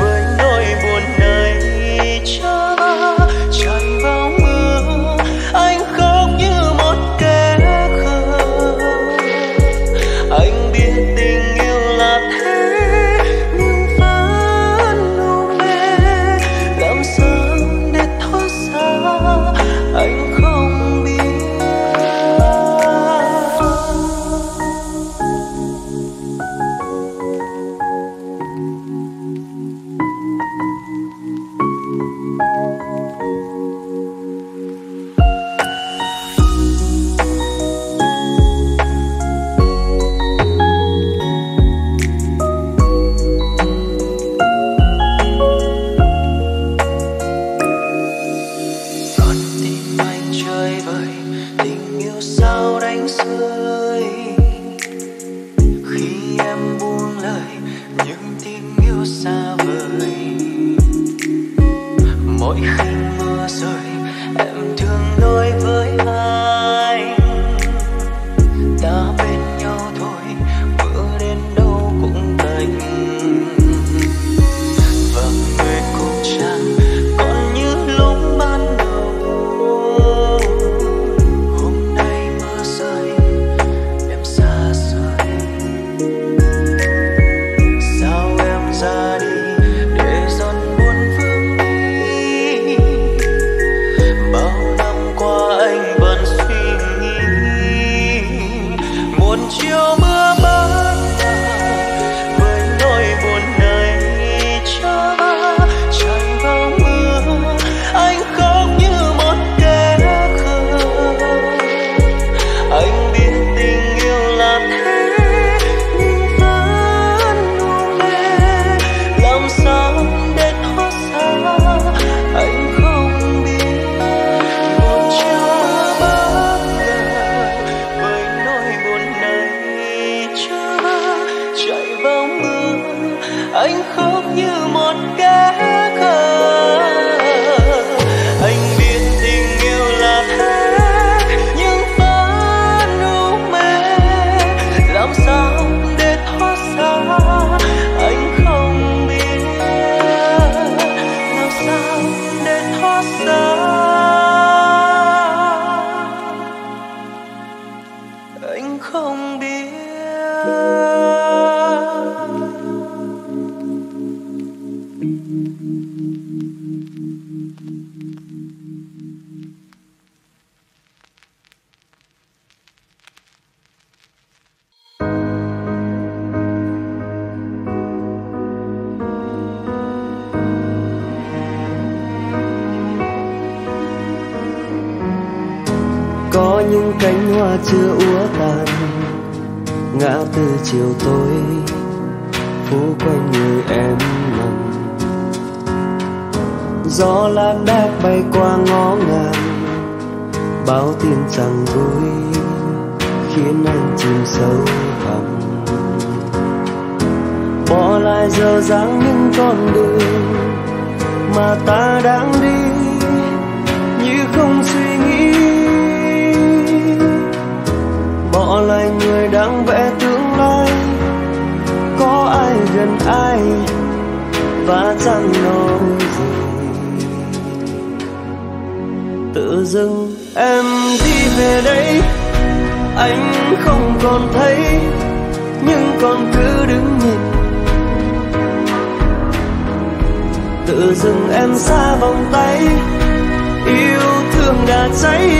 với nỗi buồn này cha tràn vào mưa. Anh khóc như một kẻ khờ, anh biết tình yêu là thế nhưng vẫn u mê. Làm sao để thoát xa, anh không biết. chơi vời tình yêu sao đánh rơi. Khi em buông lời những tình yêu xa vời, mỗi khi mưa rơi em thường nói với ai ta bên nhau thôi, bữa đến đâu cũng thành. Và người cũng chẳng còn như lúc ban đầu. Hôm nay mưa rơi em xa rời, sao em ra đi để dần buồn vương đi. Bao năm qua anh vẫn suy nghĩ một chiều mưa. Anh khóc như một cá khờ, anh biết tình yêu là thế nhưng vẫn u mê. Làm sao để thoát ra anh không biết, làm sao để thoát ra anh không biết. Có những cánh hoa chưa úa tàn, ngã từ chiều tối phố quanh người em nằm. Gió lan đác bay qua ngõ ngàng, báo tin chẳng vui khiến anh chìm sâu thẳm. Bỏ lại giờ dáng những con đường mà ta đang đi như không suy nghĩ. Bỏ lại người đang vẽ tương lai, có ai gần ai và chẳng nói gì. Tự dưng em đi về đây, anh không còn thấy nhưng còn cứ đứng nhìn. Tự dưng em xa vòng tay, yêu thương đã cháy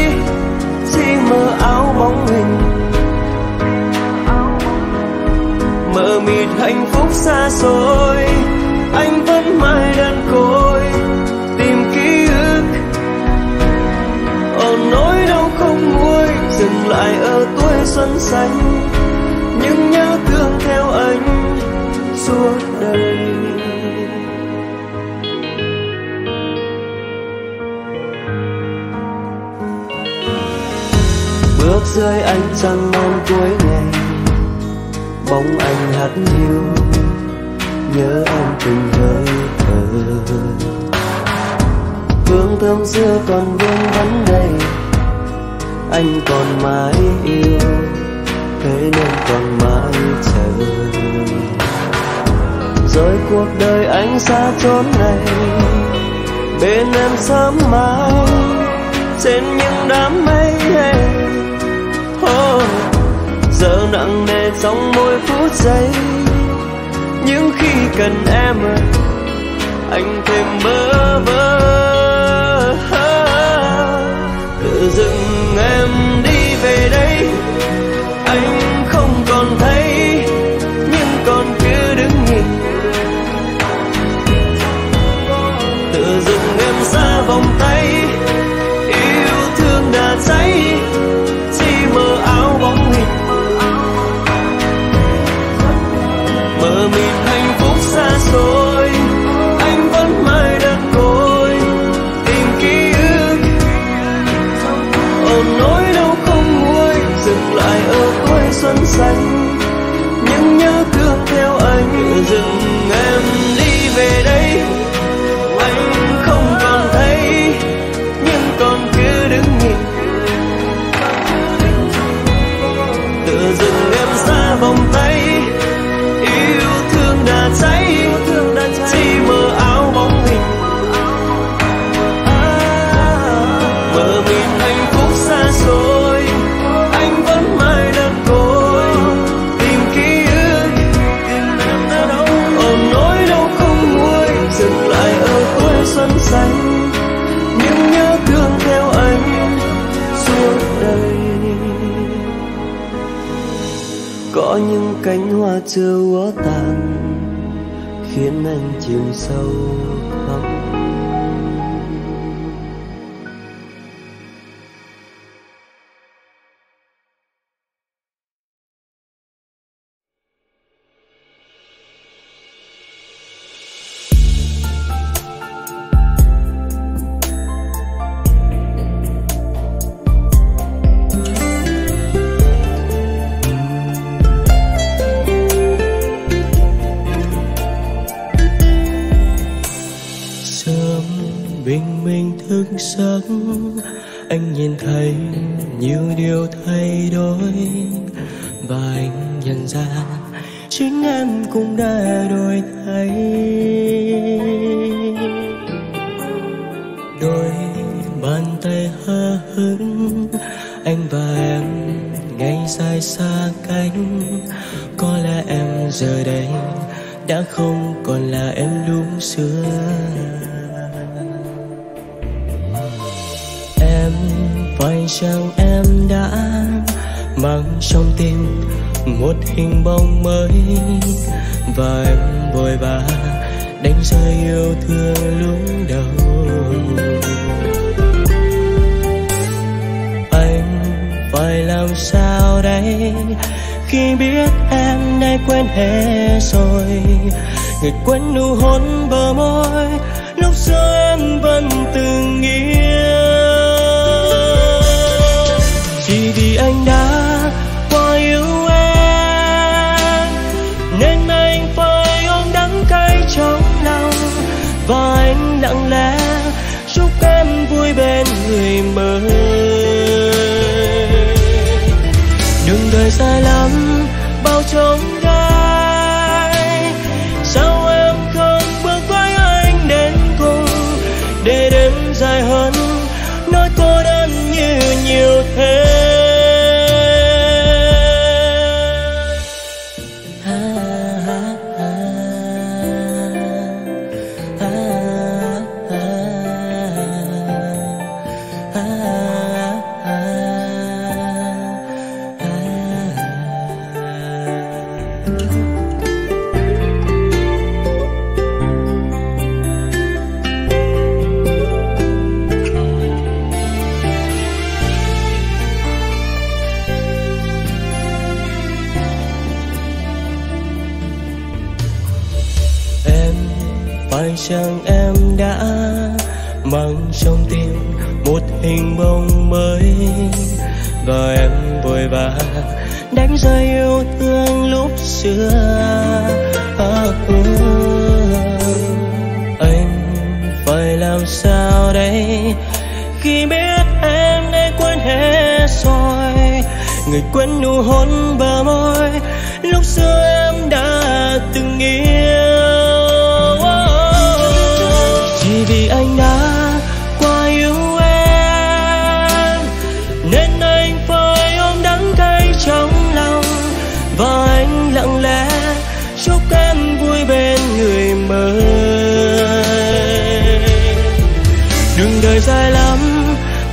chỉ mơ áo bóng hình. Mờ mịt hạnh phúc xa xôi, anh vẫn mãi đàn côi tìm ký ức. Ở nỗi đau không nguôi dừng lại ở tuổi xuân xanh, những nhớ thương theo anh suốt đời. Bước dưới ánh trăng non cuối ngày, bóng anh hắt hiu nhớ em từng hơi thở. Hương thơm xưa còn vương vấn đầy, anh còn mãi yêu thế nên còn mãi chờ. Rồi cuộc đời anh xa chốn này, bên em sớm mai trên những đám mây. Oh, giờ nặng nề trong mỗi phút giây, nhưng khi cần em anh thêm bơ vơ. Tự dưng em đi về đây, anh không còn thấy nhưng còn cứ đứng nhìn. Tự dưng em ra vòng tay, yêu thương đã cháy mịt hạnh phúc xa xôi, anh vẫn mãi đàn côi non xanh, những nhớ thương theo anh dừng em đi về đây. Anh không còn thấy nhưng còn cứ đứng nhìn, tự dừng em xa vòng tay. Yêu thương đã cháy chỉ mơ áo bóng hình, mơ mình hạnh phúc xa xôi. Những nhớ thương theo anh suốt đời, có những cánh hoa chưa úa tàn khiến anh chìm sâu khóc. Giấc anh nhìn thấy nhiều điều thay đổi, và anh nhận ra chính em cũng đã đổi thay. Đôi bàn tay hờ hững, anh và em ngày dài xa cách. Có lẽ em giờ đây đã không còn là em lúc xưa. Phải chăng em đã mang trong tim một hình bóng mới, và em vội vã đánh rơi yêu thương lúc đầu. Anh phải làm sao đây khi biết em đã quên hết rồi, người quên nụ hôn bờ môi lúc xưa em vẫn từng yêu. Chỉ vì anh đã quá yêu em nên anh phải ôm đắng cay trong lòng, và anh lặng lẽ chúc em vui bên người mới. Đường đời dài lắm bao trông gai, sao em không bước với anh đến cùng để đêm dài hơn nỗi cô đơn như nhiều thế. Chàng em đã mang trong tim một hình bóng mới, và em vội vã đánh rơi yêu thương lúc xưa. Anh phải làm sao đây khi biết em đã quên hết rồi, người quên nụ hôn bờ môi lúc xưa em đã từng yêu. Chỉ vì anh đã quá yêu em nên anh phải ôm đắng cay trong lòng, và anh lặng lẽ chúc em vui bên người mới. Đường đời dài lắm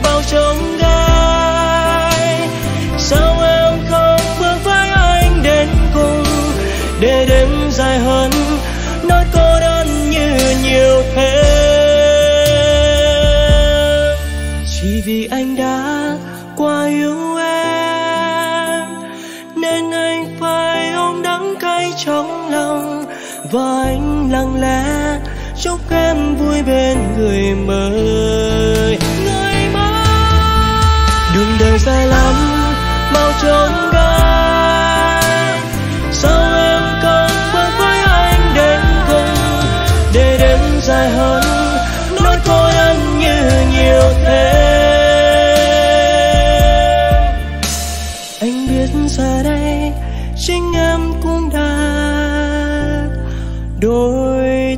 bao trông gai, sao em không bước với anh đến cùng để đêm dài hơn nỗi cô đơn như nhiều thế. Vì anh đã quá yêu em nên anh phải ôm đắng cay trong lòng, và anh lặng lẽ chúc em vui bên người mới. Đường đời dài lắm bao chông gai, đôi ấy.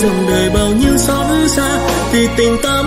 Dòng đời bao nhiêu xót xa thì tình ta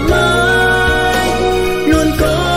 mãi luôn có.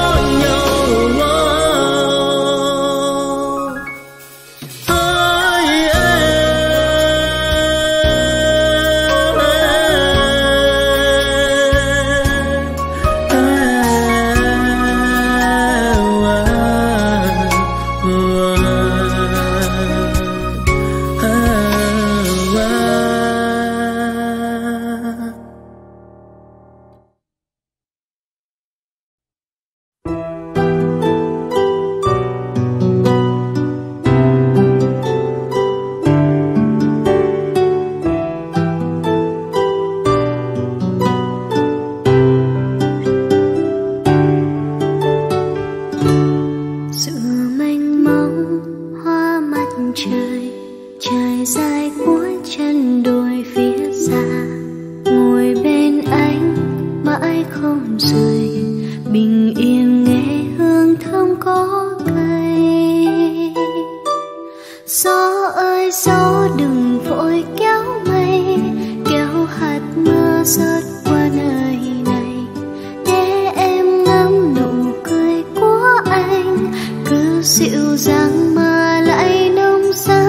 dài cuối chân đôi phía xa, ngồi bên anh mãi không rời, bình yên nghe hương thơm có cây. Gió ơi gió đừng vội kéo mây, kéo hạt mưa rơi qua nơi này, để em ngắm nụ cười của anh cứ dịu dàng mà lại nồng say.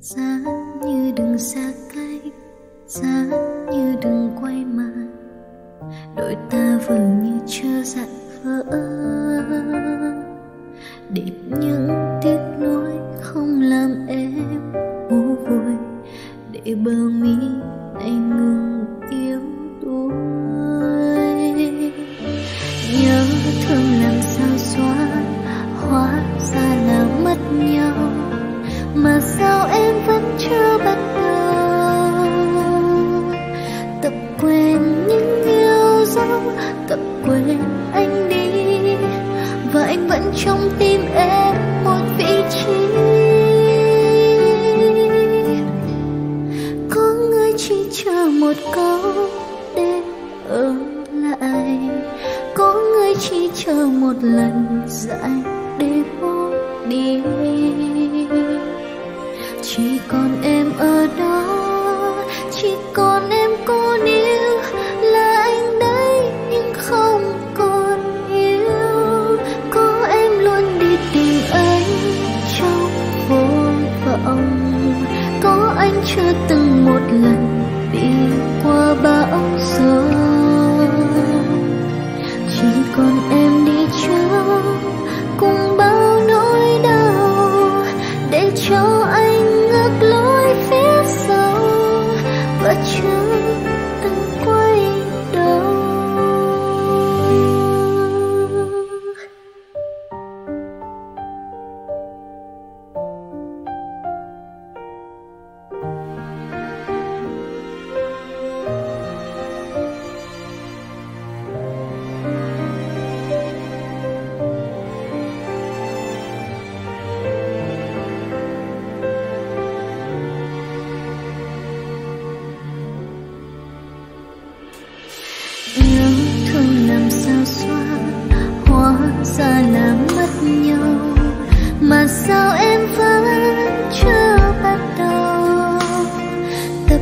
Giá như đừng xa cách, giá như đừng quay mặt, đôi ta vẫn như chưa dặn vỡ. Để những tiếc nuối không làm em u vui, để bờ mi anh ngừng yếu đuối. Nhớ thương làm sao xóa, hóa ra là mất nhau, mà sao em vẫn chưa bắt đầu. Tập quên những yêu dấu, tập quên anh đi, và anh vẫn trong tim em một vị trí. Có người chỉ chờ một câu để ở lại, chỉ chờ một lần dại để bước đi. Chỉ còn em ở đó, chỉ còn em cô níu là anh đấy nhưng không còn yêu. Có em luôn đi tìm anh trong vô vọng, có anh chưa từng một lần bị qua bão gió. Chỉ còn em đi trước cùng bao nỗi đau để cho anh ngược lối phía sau và chưa từng quay đầu. Đúng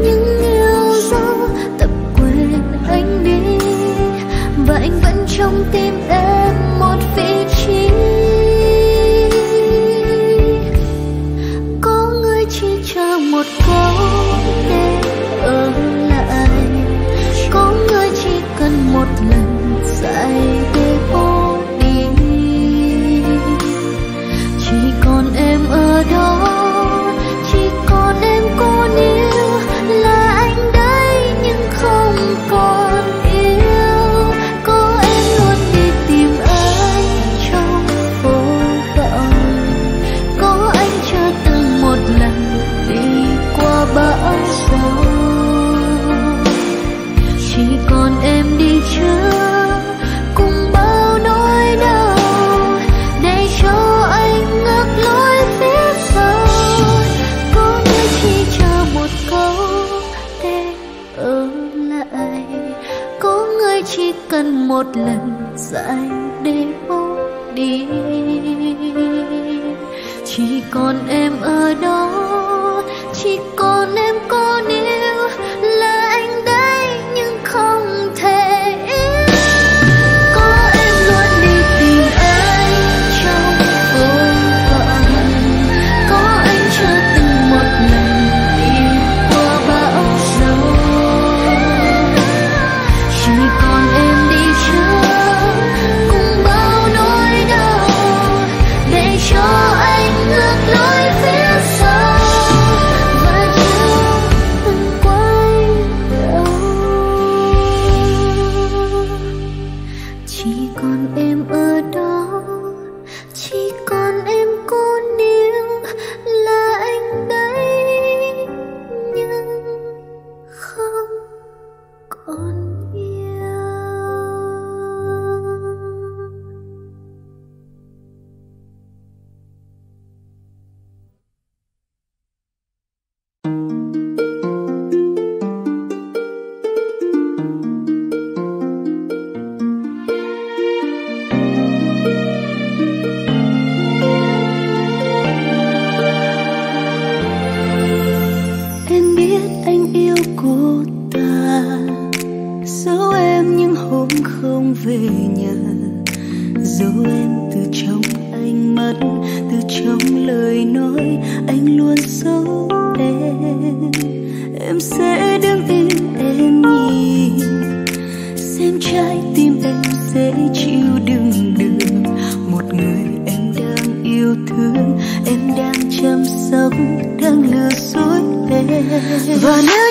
không?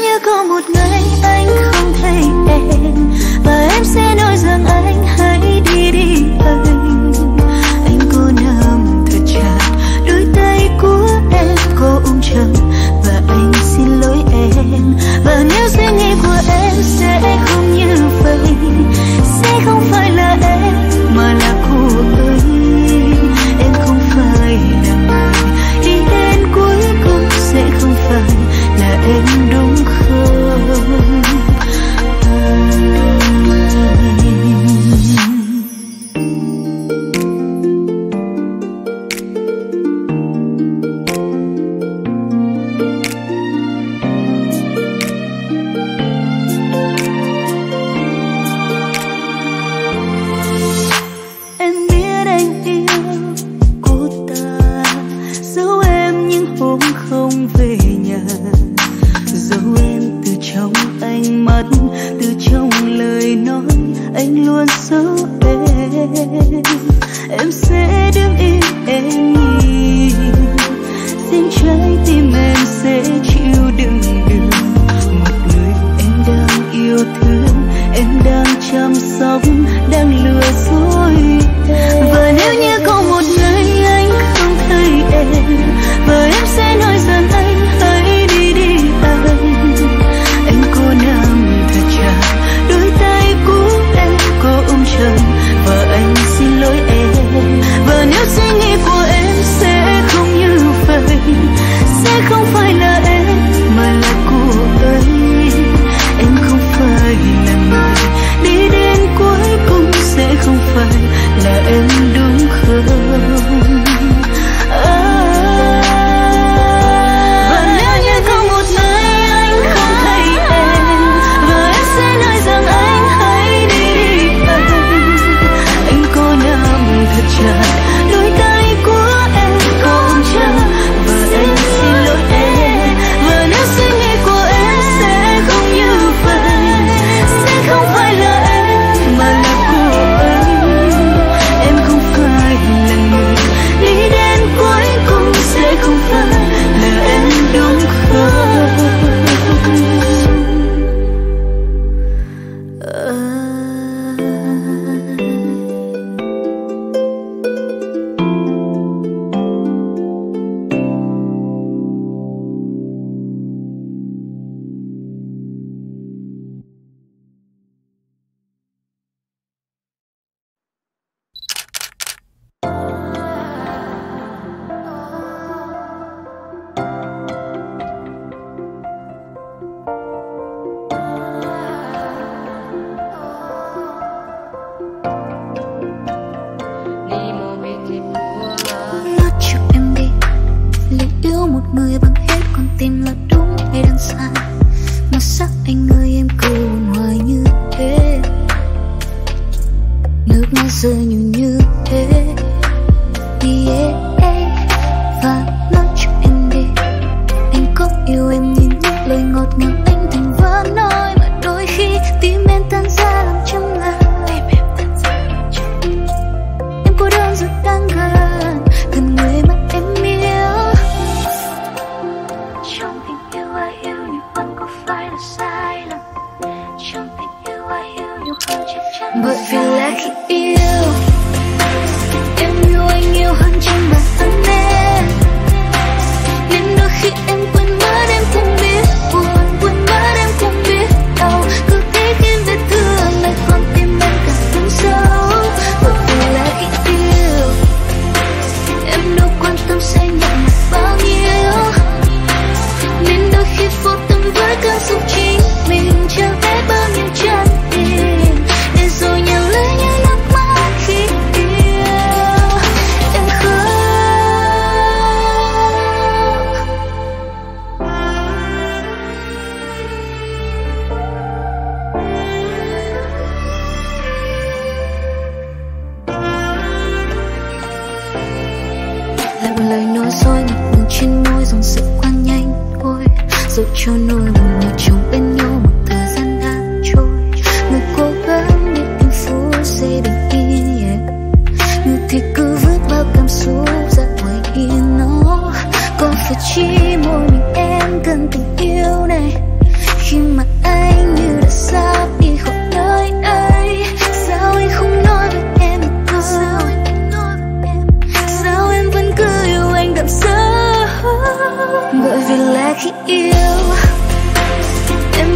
luôn giữ em sẽ đứng yên em nhìn. Xin trái tim em sẽ chịu đựng được một người em đang yêu thương, em đang chăm sóc, đang lừa dối. Và nếu như có một ngày anh không thấy em, và em sẽ nói rằng anh hãy đi đi anh cô nam thật chàng, đôi tay của em có ôm trầm và anh xin lỗi em. Và nếu suy nghĩ của em sẽ không như vậy, sẽ không phải là em mà là cuộc đời. Em không phải là người đi đến cuối cùng, sẽ không phải là em đúng không? Bởi vì là khi yêu em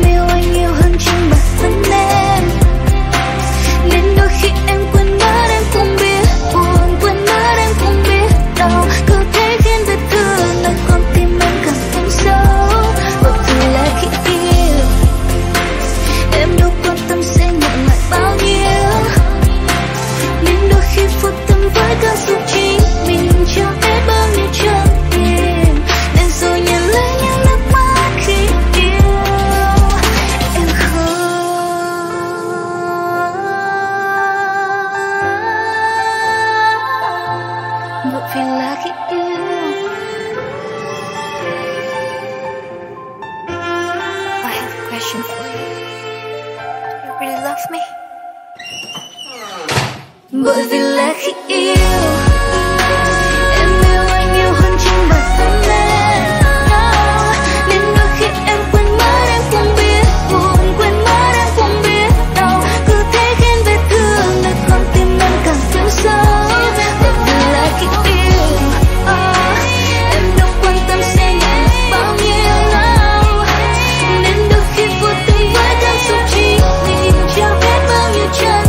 Bởi vì lẽ khi yêu, em yêu anh nhiều hơn chính bản thân em. Nên đôi khi em quên mất, em không biết buồn, quên mất em không biết đau. Cứ thế khiến vết thương nơi con tim em càng thêm sâu. Bởi vì lẽ khi yêu, em đâu quan tâm sẽ nhận bao nhiêu đau. Nên đôi khi vô tình với cảm xúc chính mình trao hết bao nhiêu chân.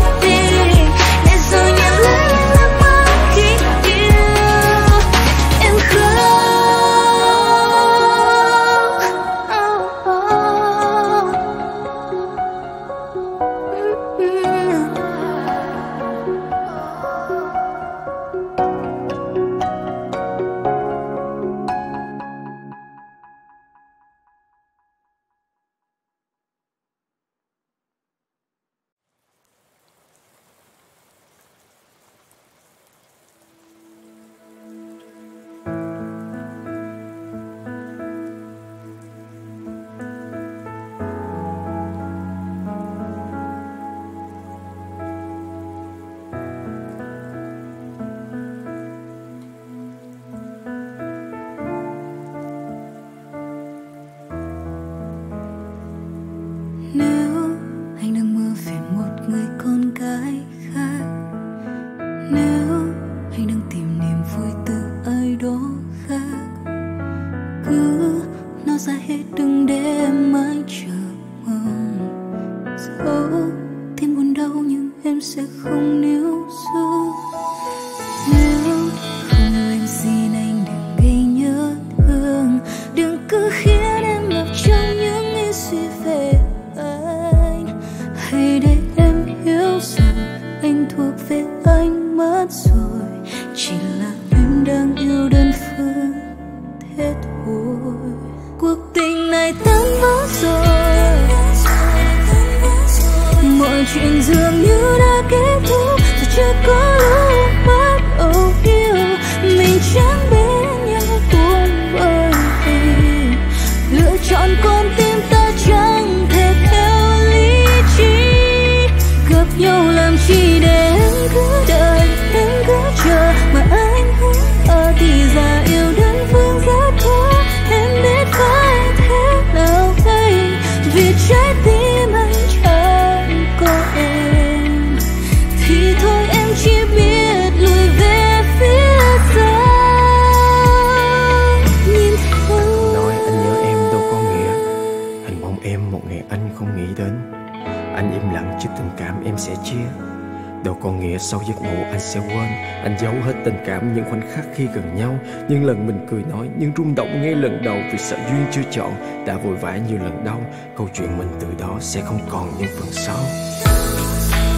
Khi gần nhau, những lần mình cười nói, nhưng rung động ngay lần đầu vì sợ duyên chưa chọn, đã vội vã nhiều lần đau. Câu chuyện mình từ đó sẽ không còn những phần sau.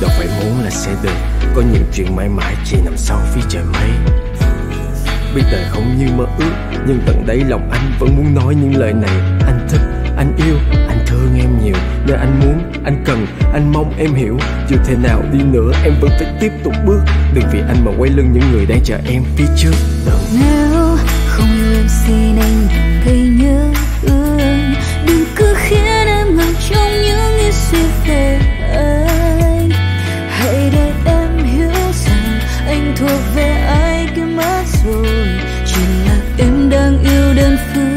Đâu phải muốn là sẽ được, có nhiều chuyện mãi mãi chỉ nằm sau phía trời mây. Biết đời không như mơ ước, nhưng tận đáy lòng anh vẫn muốn nói những lời này. Anh thích, anh yêu, anh thương em nhiều, nên anh muốn, anh cần, anh mong em hiểu. Dù thế nào đi nữa em vẫn phải tiếp tục bước, đừng vì anh mà quay lưng những người đang chờ em phía trước. Nếu không yêu em xin anh đừng gây nhớ thương, đừng cứ khiến em ngập trong những nghĩ suy về anh. Hãy để em hiểu rằng anh thuộc về ai kia mất rồi, chỉ là em đang yêu đơn phương.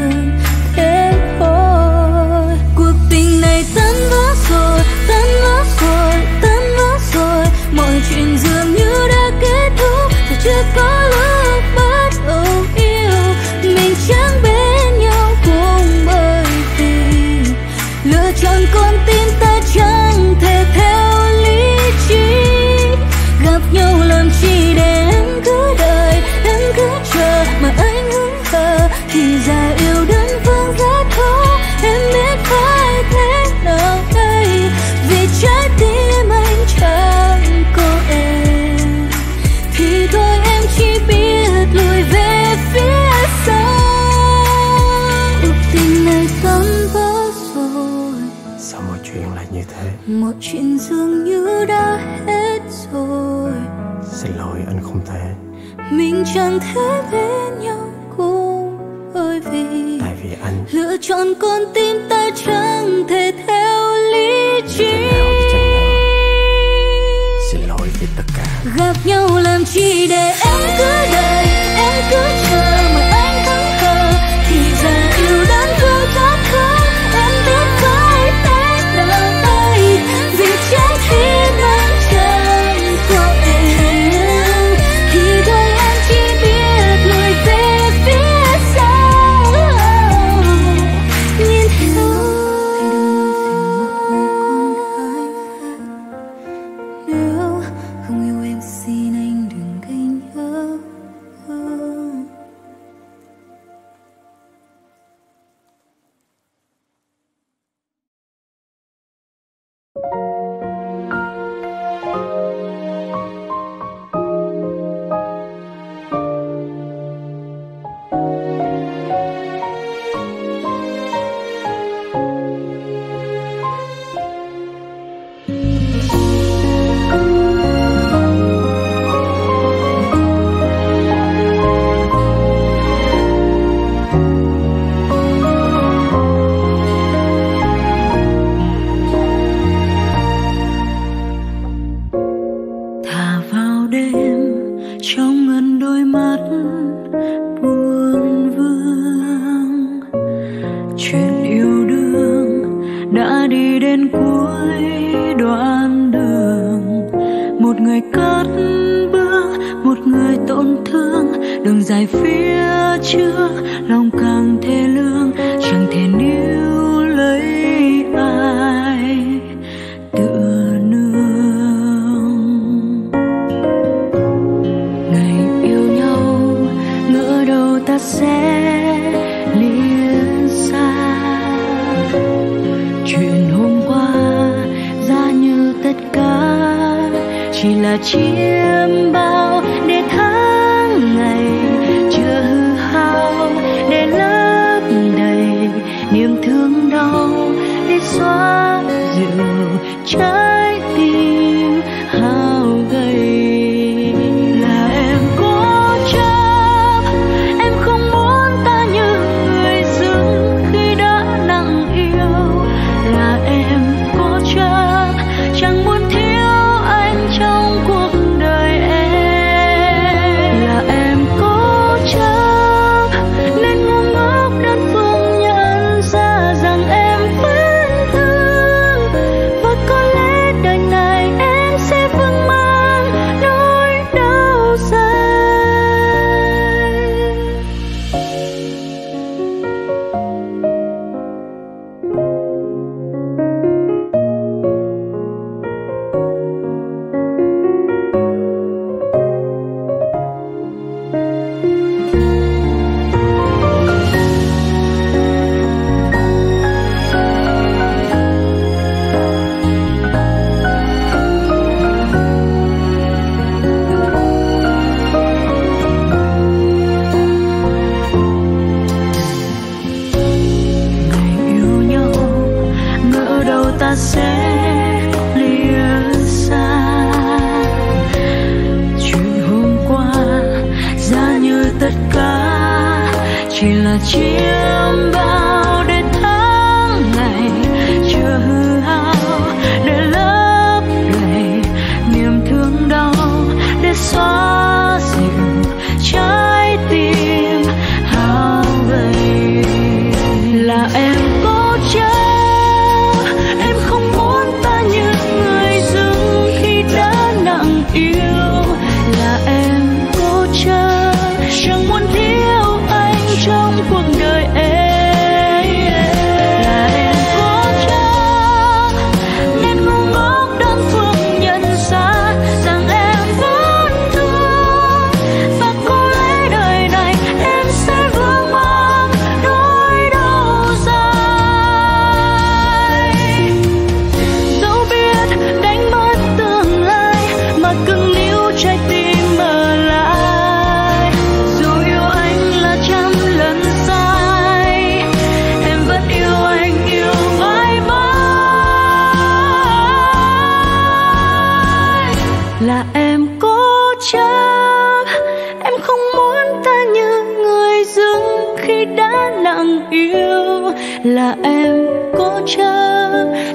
Chuyện dường như đã kết thúc, rồi chưa có lúc bắt đầu yêu. Mình chẳng bên nhau cùng bởi vì lựa chọn con tim ta chẳng thể theo lý trí. Gặp nhau làm chi để em cứ đợi, em cứ chờ mà anh hững hờ, thì ra yêu đơn phương rất khó. Em biết phải thế nào đây, vì trái tim anh chờ. Một chuyện dường như đã hết rồi. Xin lỗi anh không thể. Mình chẳng thể bên nhau cùng, bởi vì tại vì anh lựa chọn con tim ta chẳng thể theo lý trí. Xin lỗi. hết tất cả. Gặp nhau làm chi để em cứ đợi, em cứ chờ một anh thắng khờ, thì giờ yêu đớn thương khát khao em biết khói tay đợi tay vì trái tim đang chờ của em, thì thôi em chỉ biết lùi về phía sau nhìn theo nếu không yêu em xin anh đừng gây nhớ.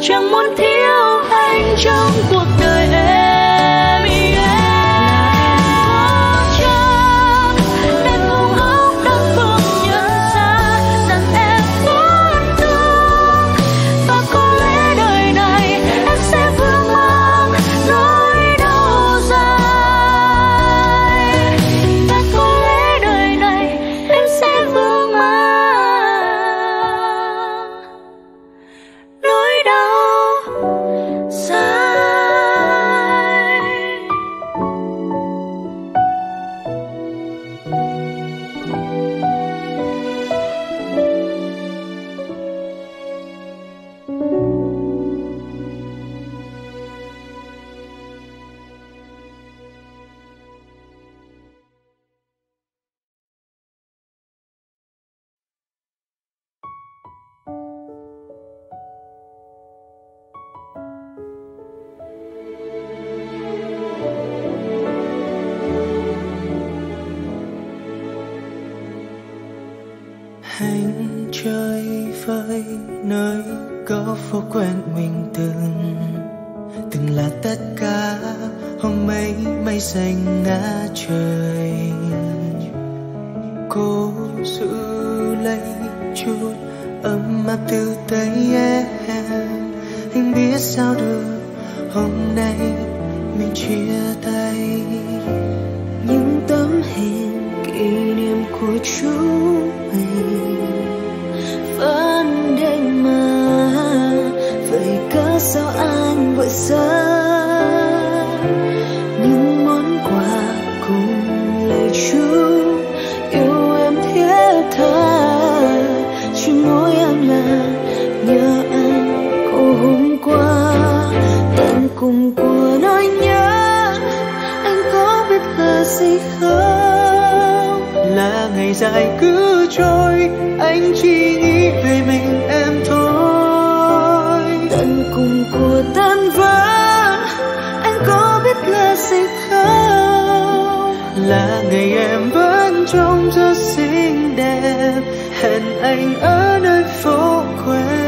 Chẳng muốn thiếu anh trong cuộc đời em. nơi có phố quen mình từng là tất cả hôm ấy mây xanh ngã trời. Cô giữ lấy chút ấm áp từ tay em, anh biết sao được hôm nay mình chia tay. Những tấm hình kỷ niệm của chúng mình vẫn đánh mà, vậy cớ sao anh vội xa? Những món quà cùng lời chú yêu em thiết tha, chỉ mỗi em là nhớ anh cô hôm qua. Tận cùng của nỗi nhớ, anh có biết là gì không? Là ngày dài cứ trôi, anh chỉ nghĩ về mình em thôi. Tận cùng của tan vỡ, anh có biết là gì không? Là ngày em vẫn trông rất xinh đẹp, hẹn anh ở nơi phố quê.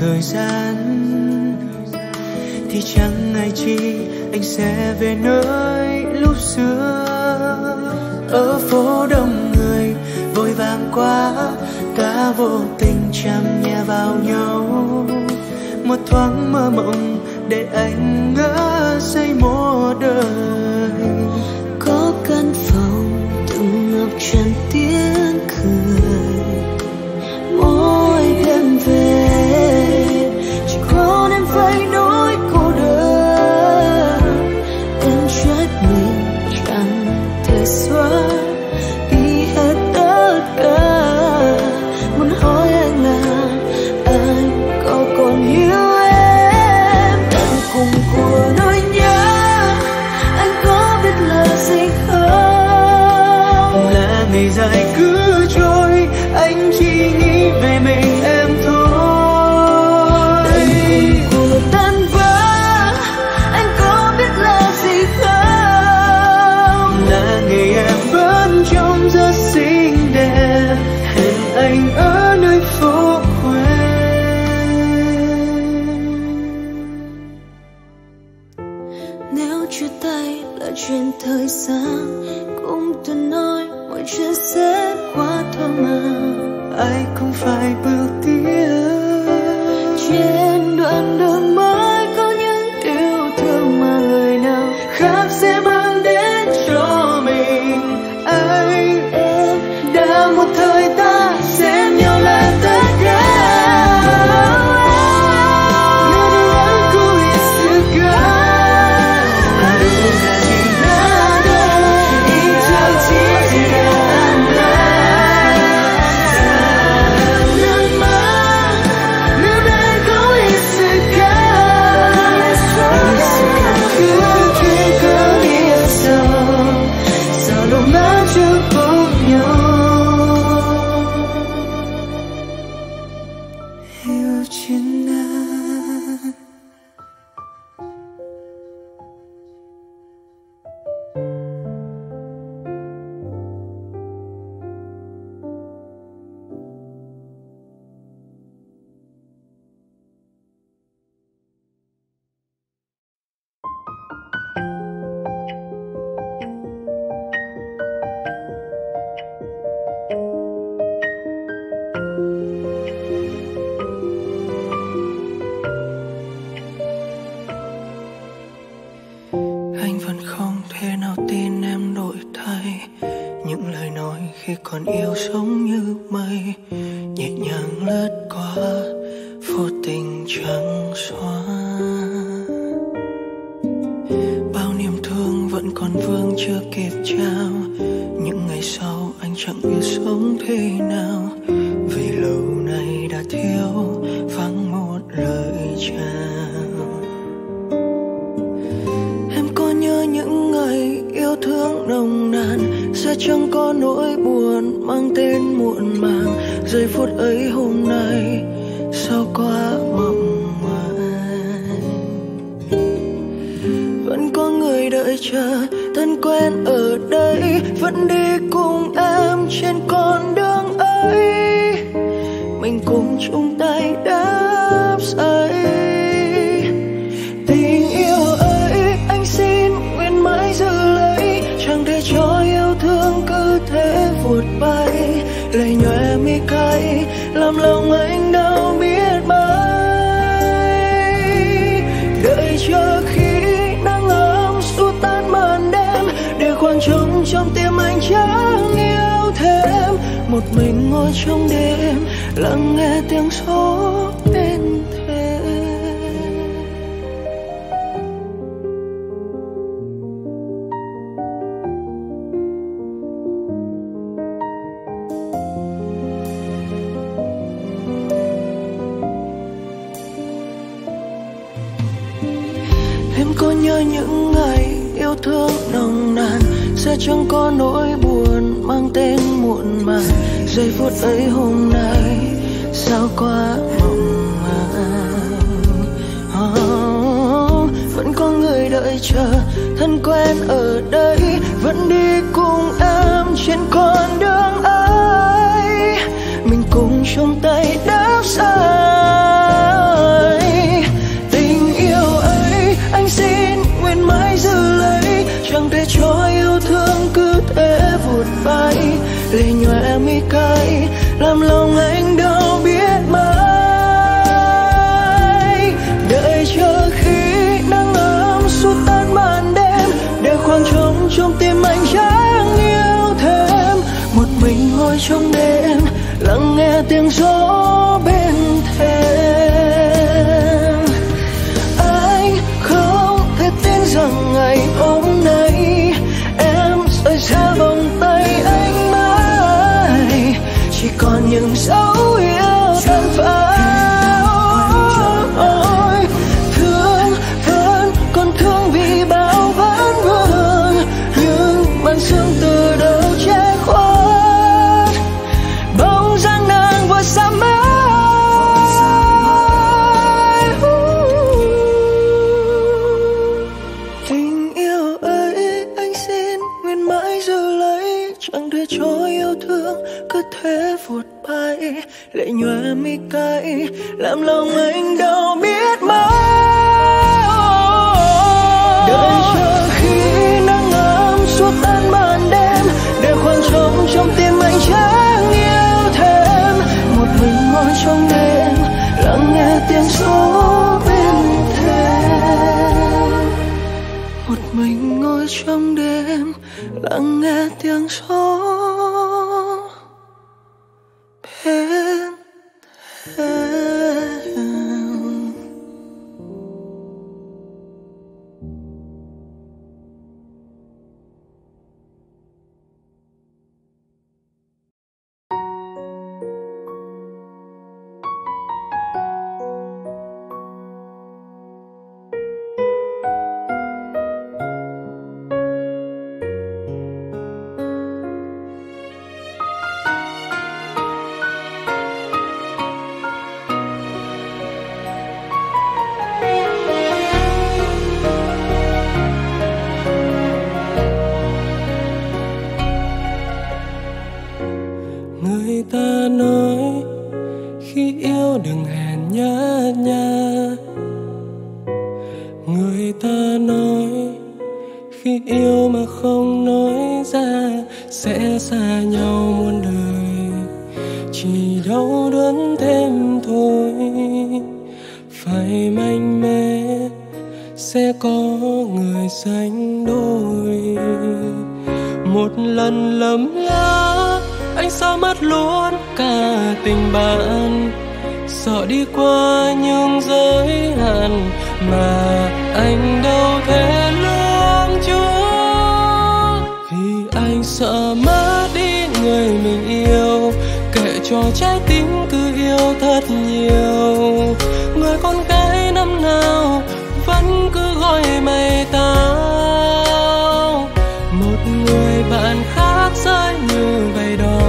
Thời gian thì chẳng ai chi anh sẽ về nơi lúc xưa. Ở phố đông người vội vàng quá, ta vô tình chạm nhẹ vào nhau. Một thoáng mơ mộng để anh ngỡ say mùa đời. Có căn phòng từng ngập tràn tiếng cười, mỗi đêm về còn em phải nỗi cô đơn. Em trách mình chẳng thể xóa đi hết tất cả. Muốn hỏi anh là anh có còn hiểu em? Tận cùng của nỗi nhớ, anh có biết là gì không? Là ngày dài cứ trôi, anh chỉ nghĩ về mình em thôi. Anh ở nơi phố quê. Nếu chia tay là chuyện thời gian, cũng từng nói mọi chuyện sẽ qua thôi mà. Ai cũng phải bước tiến trên đoạn đường mới, có những yêu thương mà người nào khác sẽ mang đến cho mình. Anh em đã một thời ta chẳng biết sống thế nào, vì lâu nay đã thiếu vắng một lời chào. Em có nhớ những ngày yêu thương nồng nàn, sẽ chẳng có nỗi buồn mang tên muộn màng. Giây phút ấy hôm nay sao quá mộng màng. Vẫn có người đợi chờ thân quen ở đây, vẫn đi cùng em trên con đường ấy. Mình cùng chung tay đáp dậy tình yêu ấy, anh xin nguyện mãi giữ lấy, chẳng để cho yêu thương cứ thế vụt bay. Lời nhòe mi cay làm lòng anh đau biết mấy. Đợi chờ khi nắng ấm xua tan màn đêm, để khoảng trống trong tim anh chẳng yêu thêm. Một mình ngồi trong đêm lắng nghe tiếng số bên thế. Em có nhớ những ngày yêu thương nồng nàn, sẽ chẳng có nỗi buồn mang tên muộn màng. Giây phút ấy hôm nay sao quá mộng màng. Vẫn có người đợi chờ thân quen ở đây, vẫn đi cùng em trên con đường ấy. Mình cùng chung tay đáp dậy tình yêu ấy, anh xin nguyện mãi giữ lấy, chẳng để cho yêu thương cứ thế vụt bay. Lệ nhòe mi cay làm lòng anh đau biết mấy. Đợi chờ khi nắng ấm xua tan màn đêm, để khoảng trống trong tim anh chẳng yêu thêm. Một mình ngồi trong đêm lắng nghe tiếng gió bên thềm. Anh không thể tin rằng ngày hôm nay em rời xa vòng tay anh, chỉ còn những dấu yêu tan phai. Thương vẫn còn thương vì bao vết vương, nhưng màn sương từ đâu che khuất bóng dáng nàng vừa xa mãi. Tình yêu ấy, anh xin nguyện mãi giữ lấy, chẳng để cho yêu thương cứ thế vụt bay. Lệ nhòe mi cay làm lòng anh đau biết mấy. Đợi chờ khi nắng ấm xua tan màn đêm, để khoảng trống trong tim anh chẳng yêu thêm. Một mình ngồi trong đêm lắng nghe tiếng gió bên thềm. Một mình ngồi trong đêm lắng nghe tiếng gió. Sợ mất đi người của trái tim cứ yêu thật nhiều. Người con gái năm nào vẫn cứ gọi mày tao. Một người bạn khác rơi như vậy đó,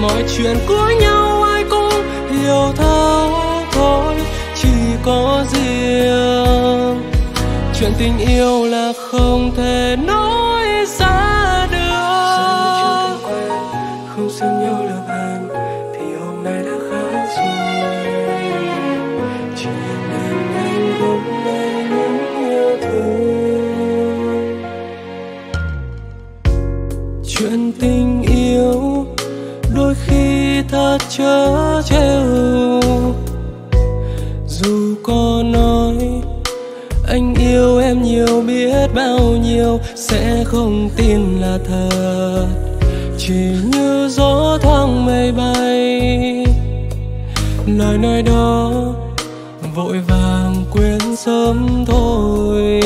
mọi chuyện của nhau ai cũng hiểu thấu thôi. Chỉ có riêng chuyện tình yêu là không thể nói ra được. Không xưng nhau là bạn thì hôm nay đã khác rồi. Chỉ nên anh hôm nay muốn yêu thương. Chuyện tình yêu đôi khi thật trớ trêu. Dù có nói anh yêu em nhiều biết bao nhiêu sẽ không tin là thật. Chỉ như gió thoáng mây bay, lời nói đó vội vàng quên sớm thôi.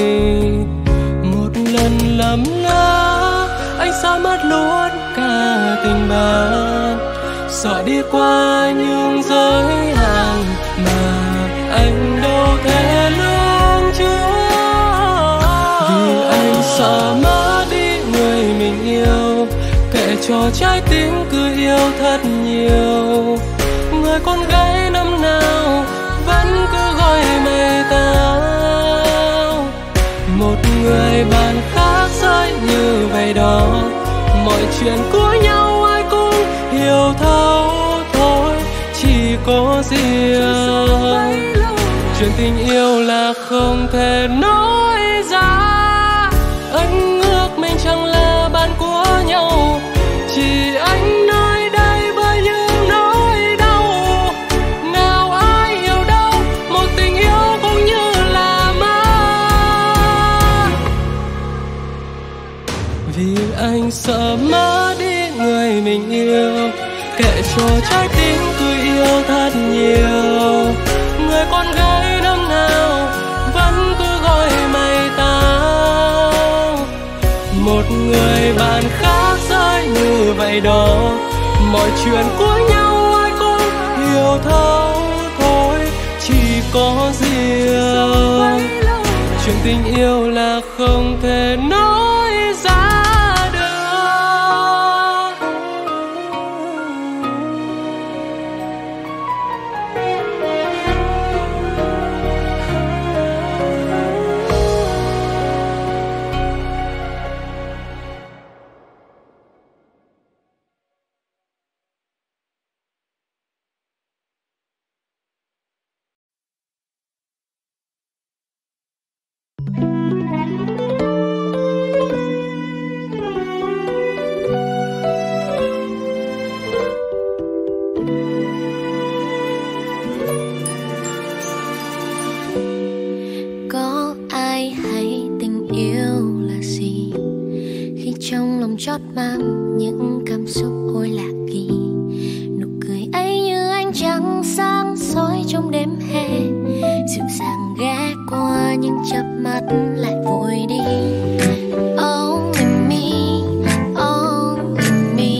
Một lần lầm ngã anh xa mất luôn cả tình bạn, sợ đi qua những giới hạn mà anh đâu thể lương trước. Vì anh sợ mất đi người mình yêu, kệ cho trái tim cứ yêu thật nhiều. Người con gái năm nào vẫn cứ gọi mày tao. Một người bạn khác rơi như vậy đó, mọi chuyện của nhau ai cũng hiểu thấu thôi. Chỉ có riêng chuyện tình yêu là không thể nói ra. Anh ước mình chẳng là bạn của nhau, chỉ anh nơi đây với những nỗi đau. Nào ai hiểu đâu một tình yêu cũng như là ma. Vì anh sợ mất đi người mình yêu, kệ cho trái tim cứ yêu thật nhiều. Người con gái năm nào vẫn cứ gọi mày tao. Một người bạn khác rơi như vậy đó, mọi chuyện của nhau ai cũng hiểu thấu thôi. Chỉ có riêng chuyện tình yêu là không thể nói ra được. Chót mang những cảm xúc ôi lạ kỳ, nụ cười ấy như ánh trăng sáng soi trong đêm hè, dịu dàng ghé qua nhưng chớp mắt lại vội đi. Only me,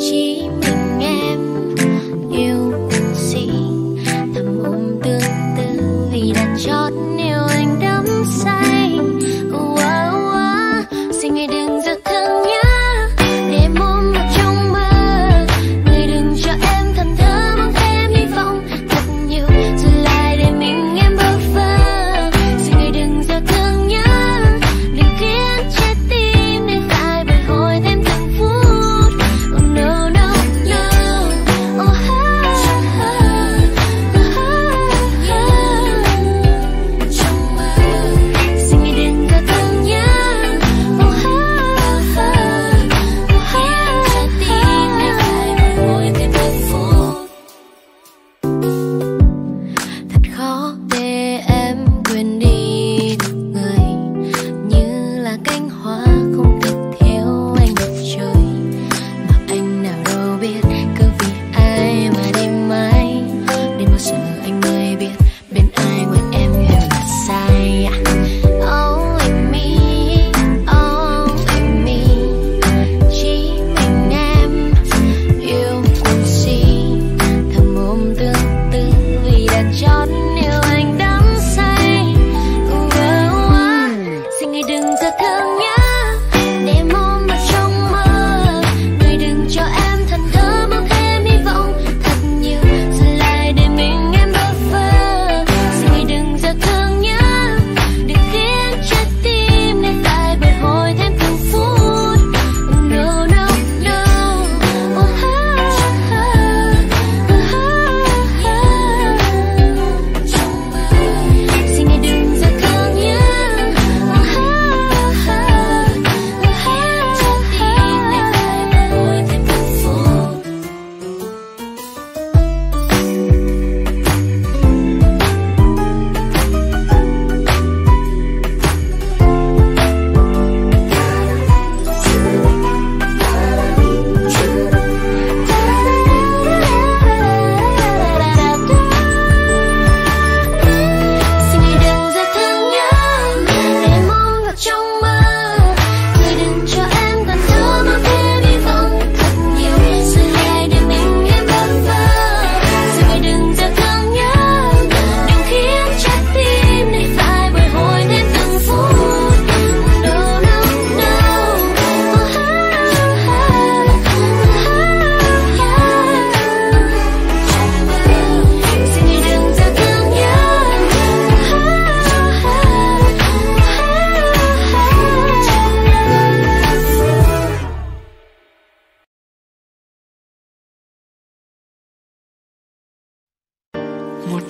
chỉ mình em yêu cùng gì, thầm ôm tương tư vì đã chót yêu anh đắm say. Xin người đừng giật thân nhá, để mong được trong mơ. Người đừng cho em thầm thơ, mong em hy vọng thật nhiều, rồi lại để mình em bơ vơ. Xin người đừng giật thân nhá.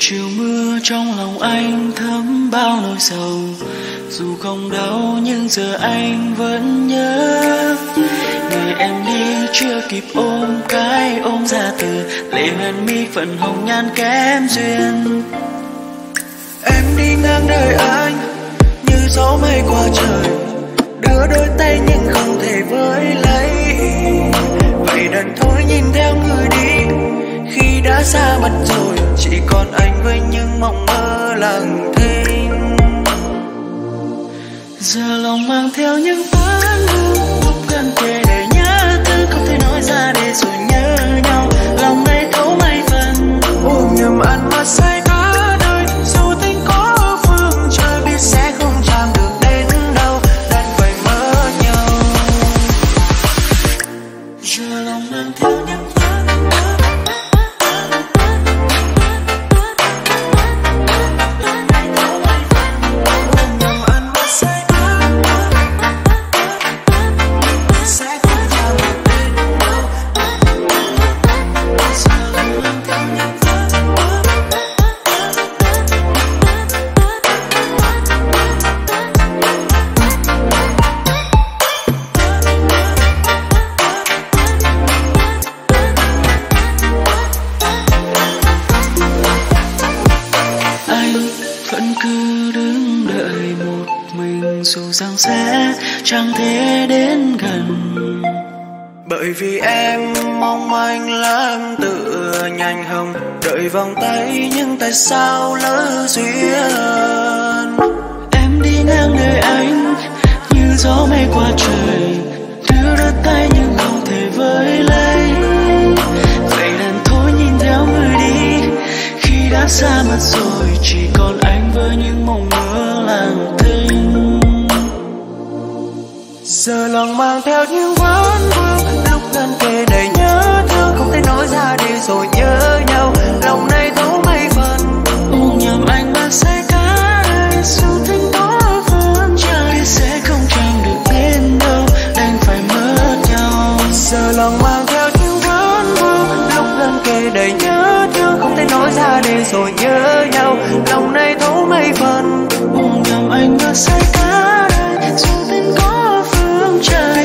Chiều mưa trong lòng anh thấm bao nỗi sầu, dù không đau nhưng giờ anh vẫn nhớ. Ngày em đi chưa kịp ôm cái ôm ra từ, lệ hoen mi phần hồng nhan kém duyên. Em đi ngang đời anh như gió mây qua trời, đưa đôi tay nhưng không thể với lấy. Vậy đành thôi nhìn theo người đi, khi đã xa mặt rồi chỉ còn anh với những mộng mơ lặng thinh. Giờ lòng mang theo những ván lưu lúc gần kề để nhớ tư, không thể nói ra để rồi nhớ nhau, lòng đây thấu mấy phần ôm nhầm ăn mà say cả đời. Dù tình có phương trời biết sẽ không chạm được đến đâu, đành phải mơ nhau. Giờ lòng mang theo những chẳng thể đến gần, bởi vì em mong anh lắm tựa nhanh hồng đợi vòng tay, nhưng tại sao lỡ duyên. Em đi ngang nơi anh như gió mây qua trời, đưa đôi tay nhưng không thể với lấy. Vậy đành thôi nhìn theo người đi, khi đã xa mất rồi chỉ còn anh với những mộng mơ lặng thinh. Giờ lòng mang theo những ván vương lúc gần kề đầy nhớ thương, không thể nói ra để rồi nhớ nhau, lòng này thấu mấy phần ôm nhầm anh mà say cả đời. Dù tình có phương trời biết sẽ không chẳng được đến đâu, đành phải mất nhau. Giờ lòng mang theo những ván vương lúc gần kề đầy nhớ thương, không thể nói ra để rồi nhớ nhau, lòng này thấu mấy phần ôm nhầm anh mà say cả đời. Dù tình có trời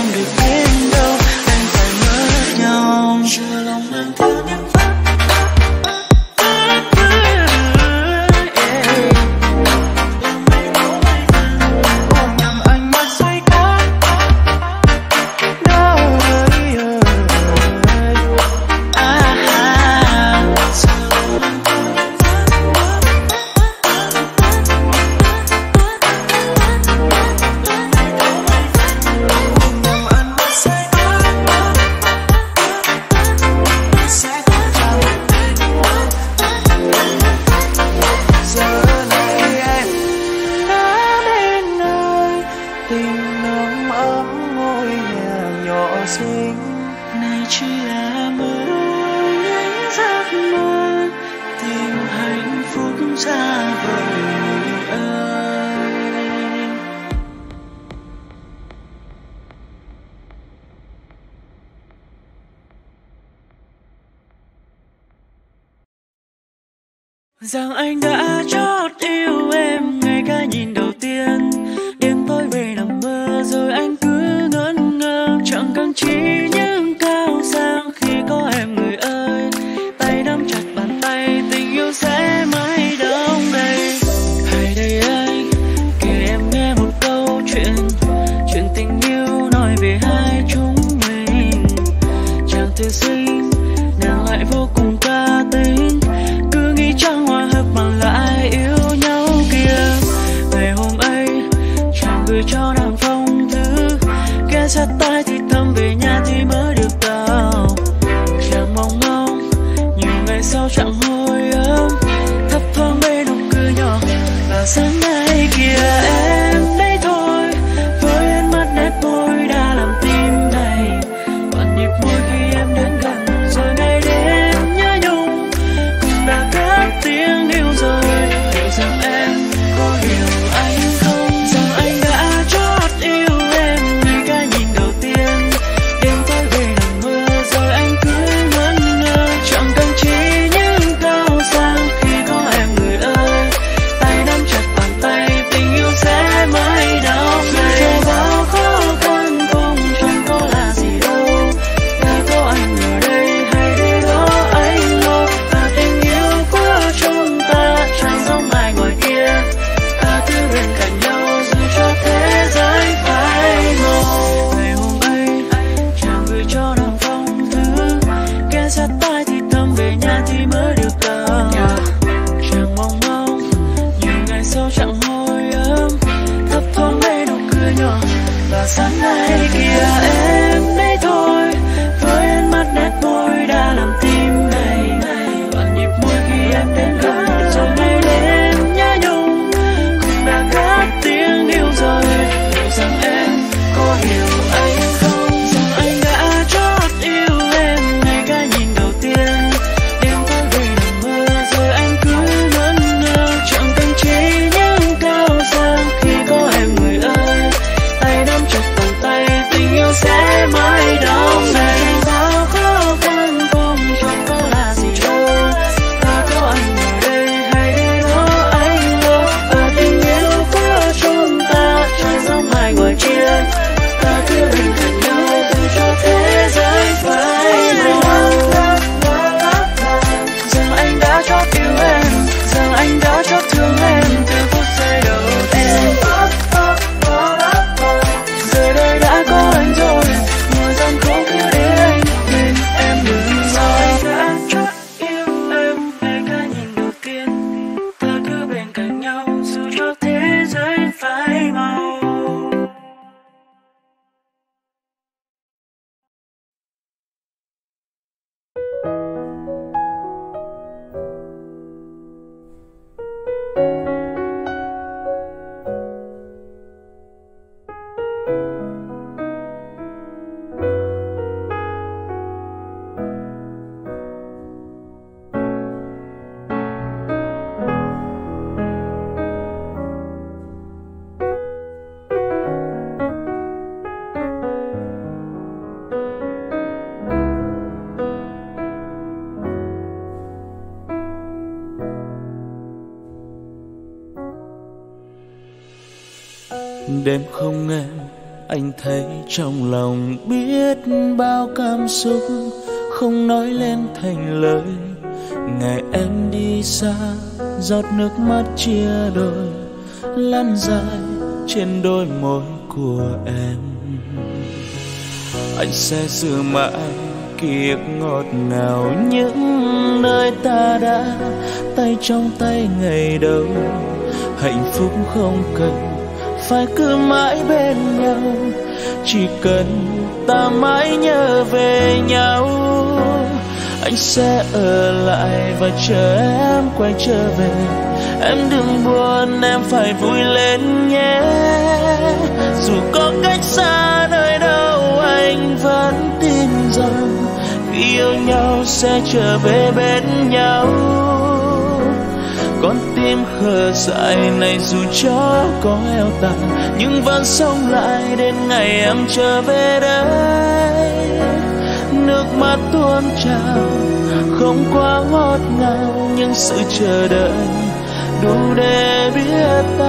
được đến đâu, anh phải mất nhau. Giờ lòng mang theo những ván vương ôm nhầm anh mà say cả đời. Rằng anh đã chót yêu em ngay cả nhìn đầu tiên, đêm tối về nằm mơ rồi anh cứ ngẩn ngơ, chẳng cần trí những cao sang khi có em người ơi. Tay nắm chặt bàn tay tình yêu sẽ mãi đông đầy. Hãy đây anh kể em nghe một câu chuyện, chuyện tình yêu nói về hai chúng mình. Chàng thư sinh nàng lại vô cùng ca tính, cứ nghĩ chẳng hòa hợp mà lại yêu nhau kìa. Ngày hôm ấy chàng gửi cho nàng phong thư, kẻ sát tay thì thầm về nhà thì mới được tao. Chàng mong mong nhiều ngày sau chẳng hồi ấm, thấp thoáng bên nụ cười nhỏ và sáng nay kìa em đây thôi. Với ánh mắt nét môi đã làm tim này còn nhịp môi khi em đến gần. Rồi ngày đêm nhớ nhung cũng đã cất tiếng yêu rồi, liệu rằng em có hiểu anh không? Rằng anh đã chót yêu em ngay cả nhìn đầu tiên, đêm tối về nằm mơ rồi anh cứ ngẩn ngơ, chẳng cần chỉ những cao sang. sao chẳng hồi âm, thấp thoáng mây nụ cười nhỏ. Và sáng nay kia em đây thôi, với ánh mắt nét môi đã làm tim này loạn nhịp môi khi em đến gần. Cho ngày đêm nhớ nhung cũng đã khát tiếng yêu rồi. Liệu rằng em có hiểu anh không, rằng anh đã chót yêu em ngay cả nhìn đầu tiên. Đêm tối đầy nắng mưa rồi anh cứ ngẩn ngơ, chẳng cần chỉ những cao sang khi có em người ơi. Tay nắm chặt vòng tay, tình yêu sẽ mãi đau này. Sao có quan không, chẳng có là gì đâu. Ta có anh ở đây hay để đó anh đâu. Và tình yêu của chúng ta trái giống hai người chia. Ta cứ bình thường nhau dù cho thế giới phải mong. Rằng anh đã chót yêu em, rằng anh đã chót thương em từ phút giây đầu tiên. Giờ đây đã có anh rồi, người dân không cứ đến anh nên em đừng lo. Anh đã chót yêu em ngay cả nhìn đầu tiên. Ta cứ bên cạnh nhau dù cho thế giới phai màu. Đêm không em, anh thấy trong lòng biết bao cảm xúc không nói lên thành lời. Ngày em đi xa, giọt nước mắt chia đôi lăn dài trên đôi môi của em. Anh sẽ giữ mãi ký ức ngọt ngào những nơi ta đã tay trong tay ngày đầu. Hạnh phúc không cần phải cứ mãi bên nhau, chỉ cần ta mãi nhớ về nhau. Anh sẽ ở lại và chờ em quay trở về. Em đừng buồn, em phải vui lên nhé. Dù có cách xa nơi đâu, anh vẫn tin rằng khi yêu nhau sẽ trở về bên nhau. Con tim khờ dại này dù cho có heo tàn, nhưng vẫn sống lại đến ngày em trở về đây. Nước mắt tuôn trào không quá ngọt ngào, nhưng sự chờ đợi đủ để biết ta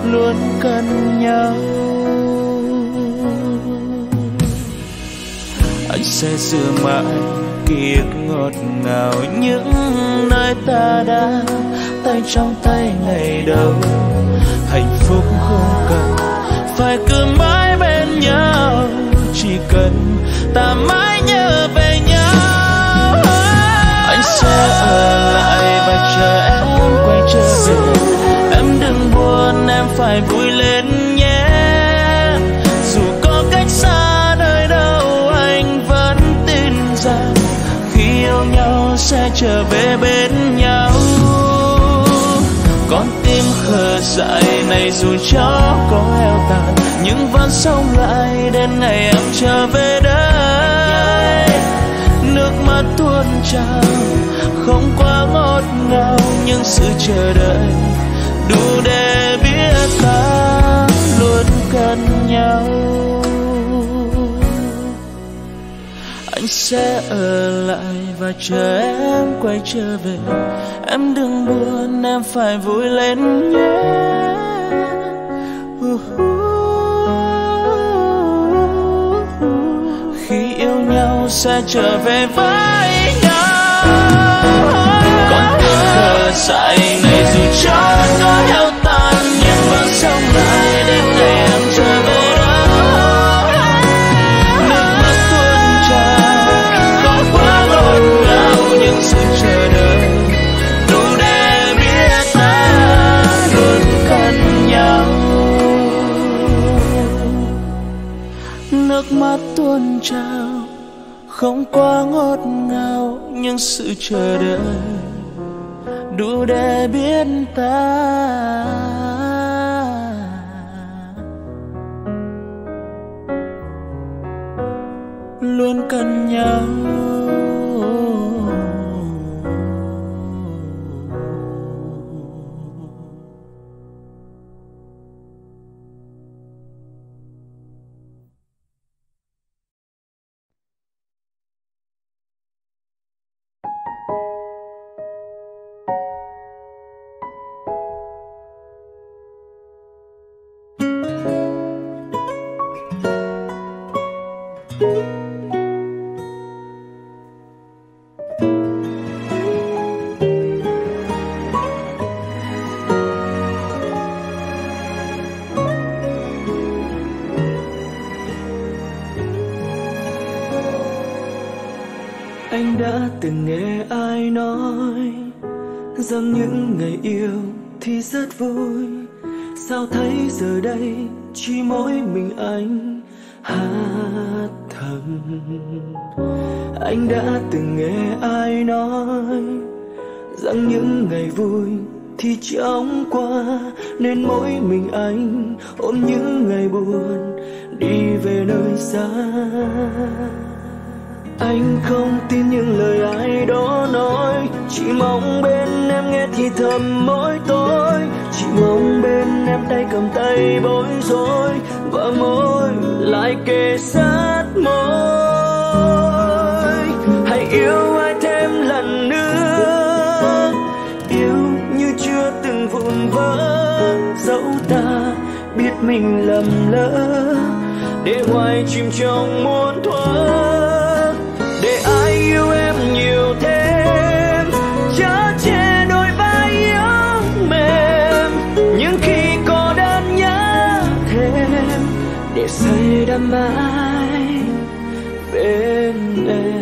luôn cần nhau. Anh sẽ giữ mãi ký ức ngọt ngào những nơi ta đã tay trong tay ngày đầu. Hạnh phúc không cần phải cứ mãi bên nhau, chỉ cần ta mãi nhớ về nhau. Anh sẽ ở lại và chờ em quay trở về. Em đừng buồn, em phải vui lên nhé. Dù có cách xa nơi đâu, anh vẫn tin rằng khi yêu nhau sẽ trở về bên nhau. Con tim khờ dại này dù cho có heo tàn, nhưng vẫn sống lại đến ngày em trở về đây. Nước mắt tuôn trào không quá ngọt ngào, nhưng sự chờ đợi đủ để biết ta luôn cần nhau. Anh sẽ ở lại và chờ em quay trở về. Em đừng buồn, em phải vui lên nhé. Khi yêu nhau sẽ trở về với nhau. Con tim khờ dại này dù cho có heo tàn, nhưng vẫn sống lại đến ngày em trở về. Sự chờ đợi đủ để biết ta. mắt tuôn trào, không quá ngọt ngào nhưng sự chờ đợi đủ để biết ta luôn cần nhau. Anh đã từng nghe ai nói rằng những ngày yêu thì rất vui, sao thấy giờ đây chỉ mỗi mình anh hát thầm. Anh đã từng nghe ai nói rằng những ngày vui thì chóng qua, nên mỗi mình anh ôm những ngày buồn đi về nơi xa. Anh không tin những lời ai đó nói, chỉ mong bên em nghe thì thầm mỗi tối, chỉ mong bên em tay cầm tay bối rối và môi lại kề sát môi. Hãy yêu ai thêm lần nữa, yêu như chưa từng vụn vỡ, dẫu ta biết mình lầm lỡ để hoài chìm trong muôn thuở. Say đắm mãi bên em.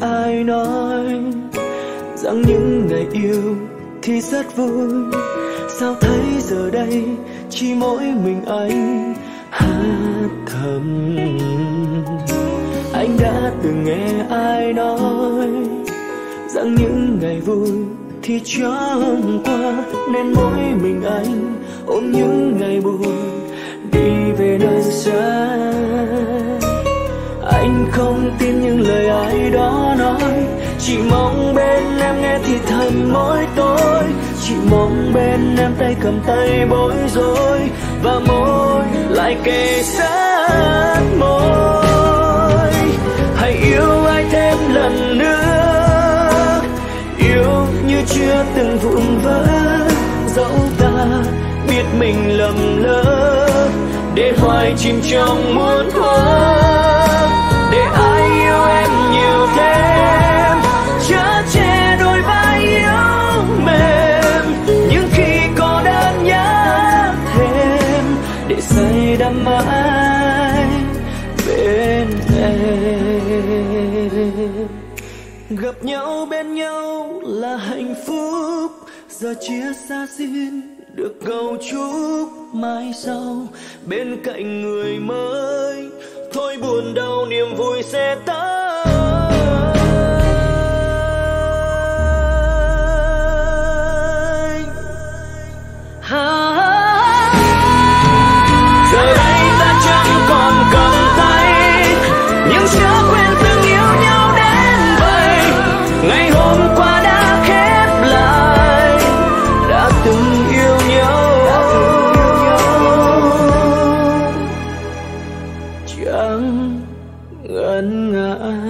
Ai nói rằng những ngày yêu thì rất vui, sao thấy giờ đây chỉ mỗi mình anh hát thầm. Anh đã từng nghe ai nói rằng những ngày vui thì chóng qua, nên mỗi mình anh ôm những ngày buồn đi về nơi xa. Anh không tin những lời ai đó nói, chỉ mong bên em nghe thì thầm mỗi tối, chỉ mong bên em tay cầm tay bối rối và môi lại kề sát môi. Hãy yêu ai thêm lần nữa, yêu như chưa từng vụn vỡ, dẫu ta biết mình lầm lỡ để hoài chìm trong muôn thuở. Để ai yêu em nhiều thêm, chớ che đôi vai yếu mềm, nhưng khi có đơn nhớ thêm để say đắm mãi bên em. Gặp nhau bên nhau là hạnh phúc, giờ chia xa xin được cầu chúc mai sau bên cạnh người mới, thôi buồn đau niềm vui sẽ tới. Giờ đây ta chẳng còn cầm tay, nhưng chưa quên từng yêu nhau đến vậy. Ngày hôm qua đã khép lại, đã từng yêu nhau. Chẳng ngần ngại.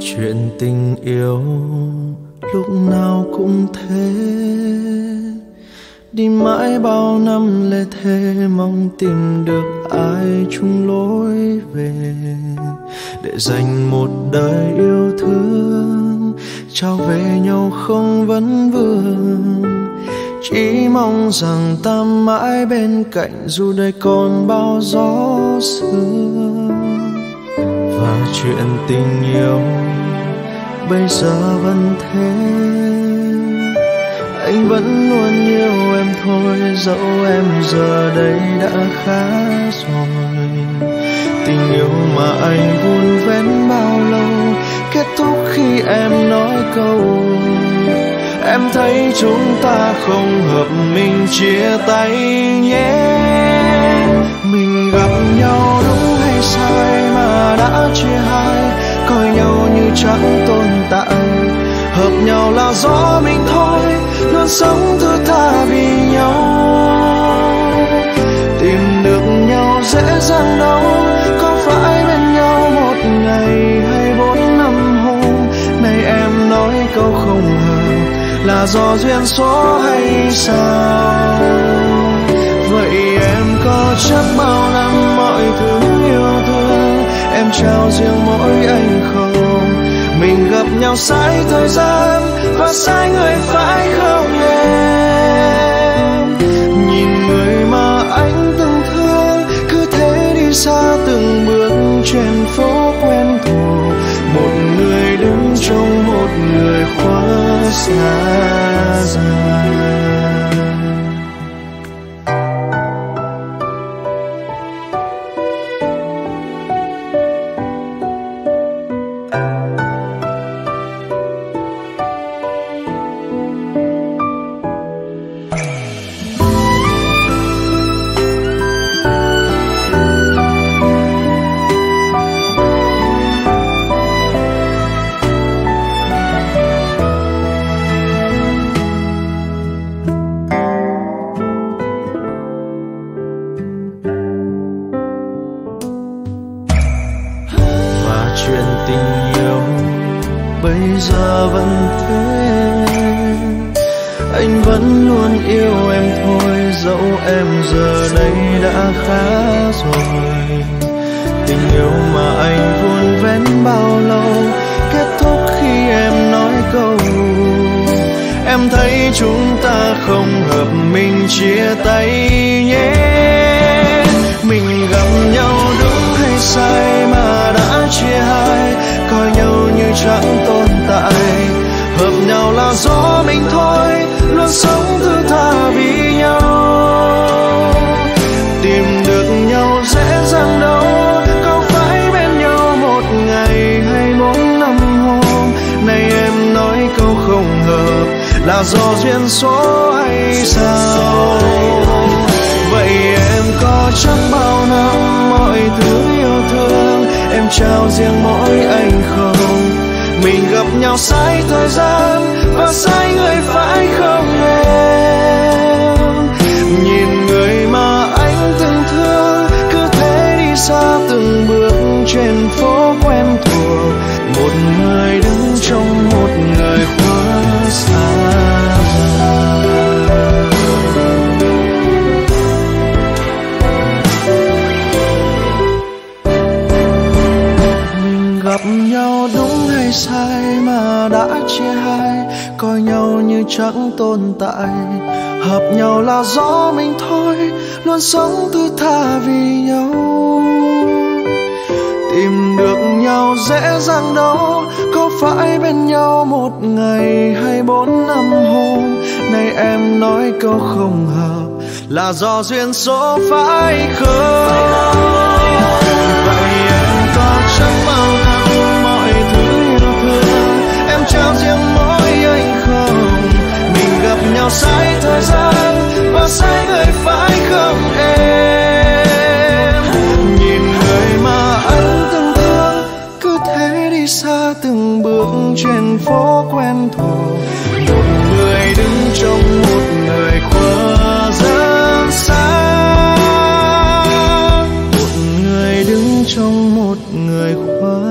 Chuyện tình yêu lúc nào cũng thế, đi mãi bao năm lê thê mong tìm được ai chung lối về, để dành một đời yêu thương trao về nhau không vấn vương. Chỉ mong rằng ta mãi bên cạnh dù đây còn bao gió sương. Và chuyện tình yêu bây giờ vẫn thế, anh vẫn luôn yêu em thôi, dẫu em giờ đây đã khá rồi. Tình yêu mà anh vun vén bao lâu kết thúc khi em nói câu em thấy chúng ta không hợp, mình chia tay nhé. Mình gặp nhau đúng hay sai mà đã chia hai, coi nhau như chẳng tồn tại. Hợp nhau là do mình thôi, luôn sống thứ tha vì nhau. Tìm được nhau dễ dàng đâu, có phải bên nhau một ngày hay 4 năm hôm. Nay em nói câu không hợp là do duyên số hay sao? Vậy em có chắc bao năm mọi thứ yêu thương em trao riêng mỗi anh không? Mình gặp nhau sai thời gian và sai người phải không em? Nhìn người mà anh từng thương cứ thế đi xa từng bước trên phố quen thuộc, một người đứng trong một người khóa xa dài. Chẳng tồn tại, hợp nhau là do mình thôi, luôn sống thứ tha vì nhau. Tìm được nhau dễ dàng đâu, có phải bên nhau một ngày hay 4 năm hôm. Nay em nói câu không hợp là do duyên số phải không? Vậy em có chắc bao năm mọi thứ yêu thương em trao riêng mỗi anh không? Gặp nhau sai thời gian và sai người phải không em? Nhìn người mà anh từng thương cứ thế đi xa từng bước trên phố quen thuộc, một người đứng trong một người qua dần xa, một người đứng trong một người qua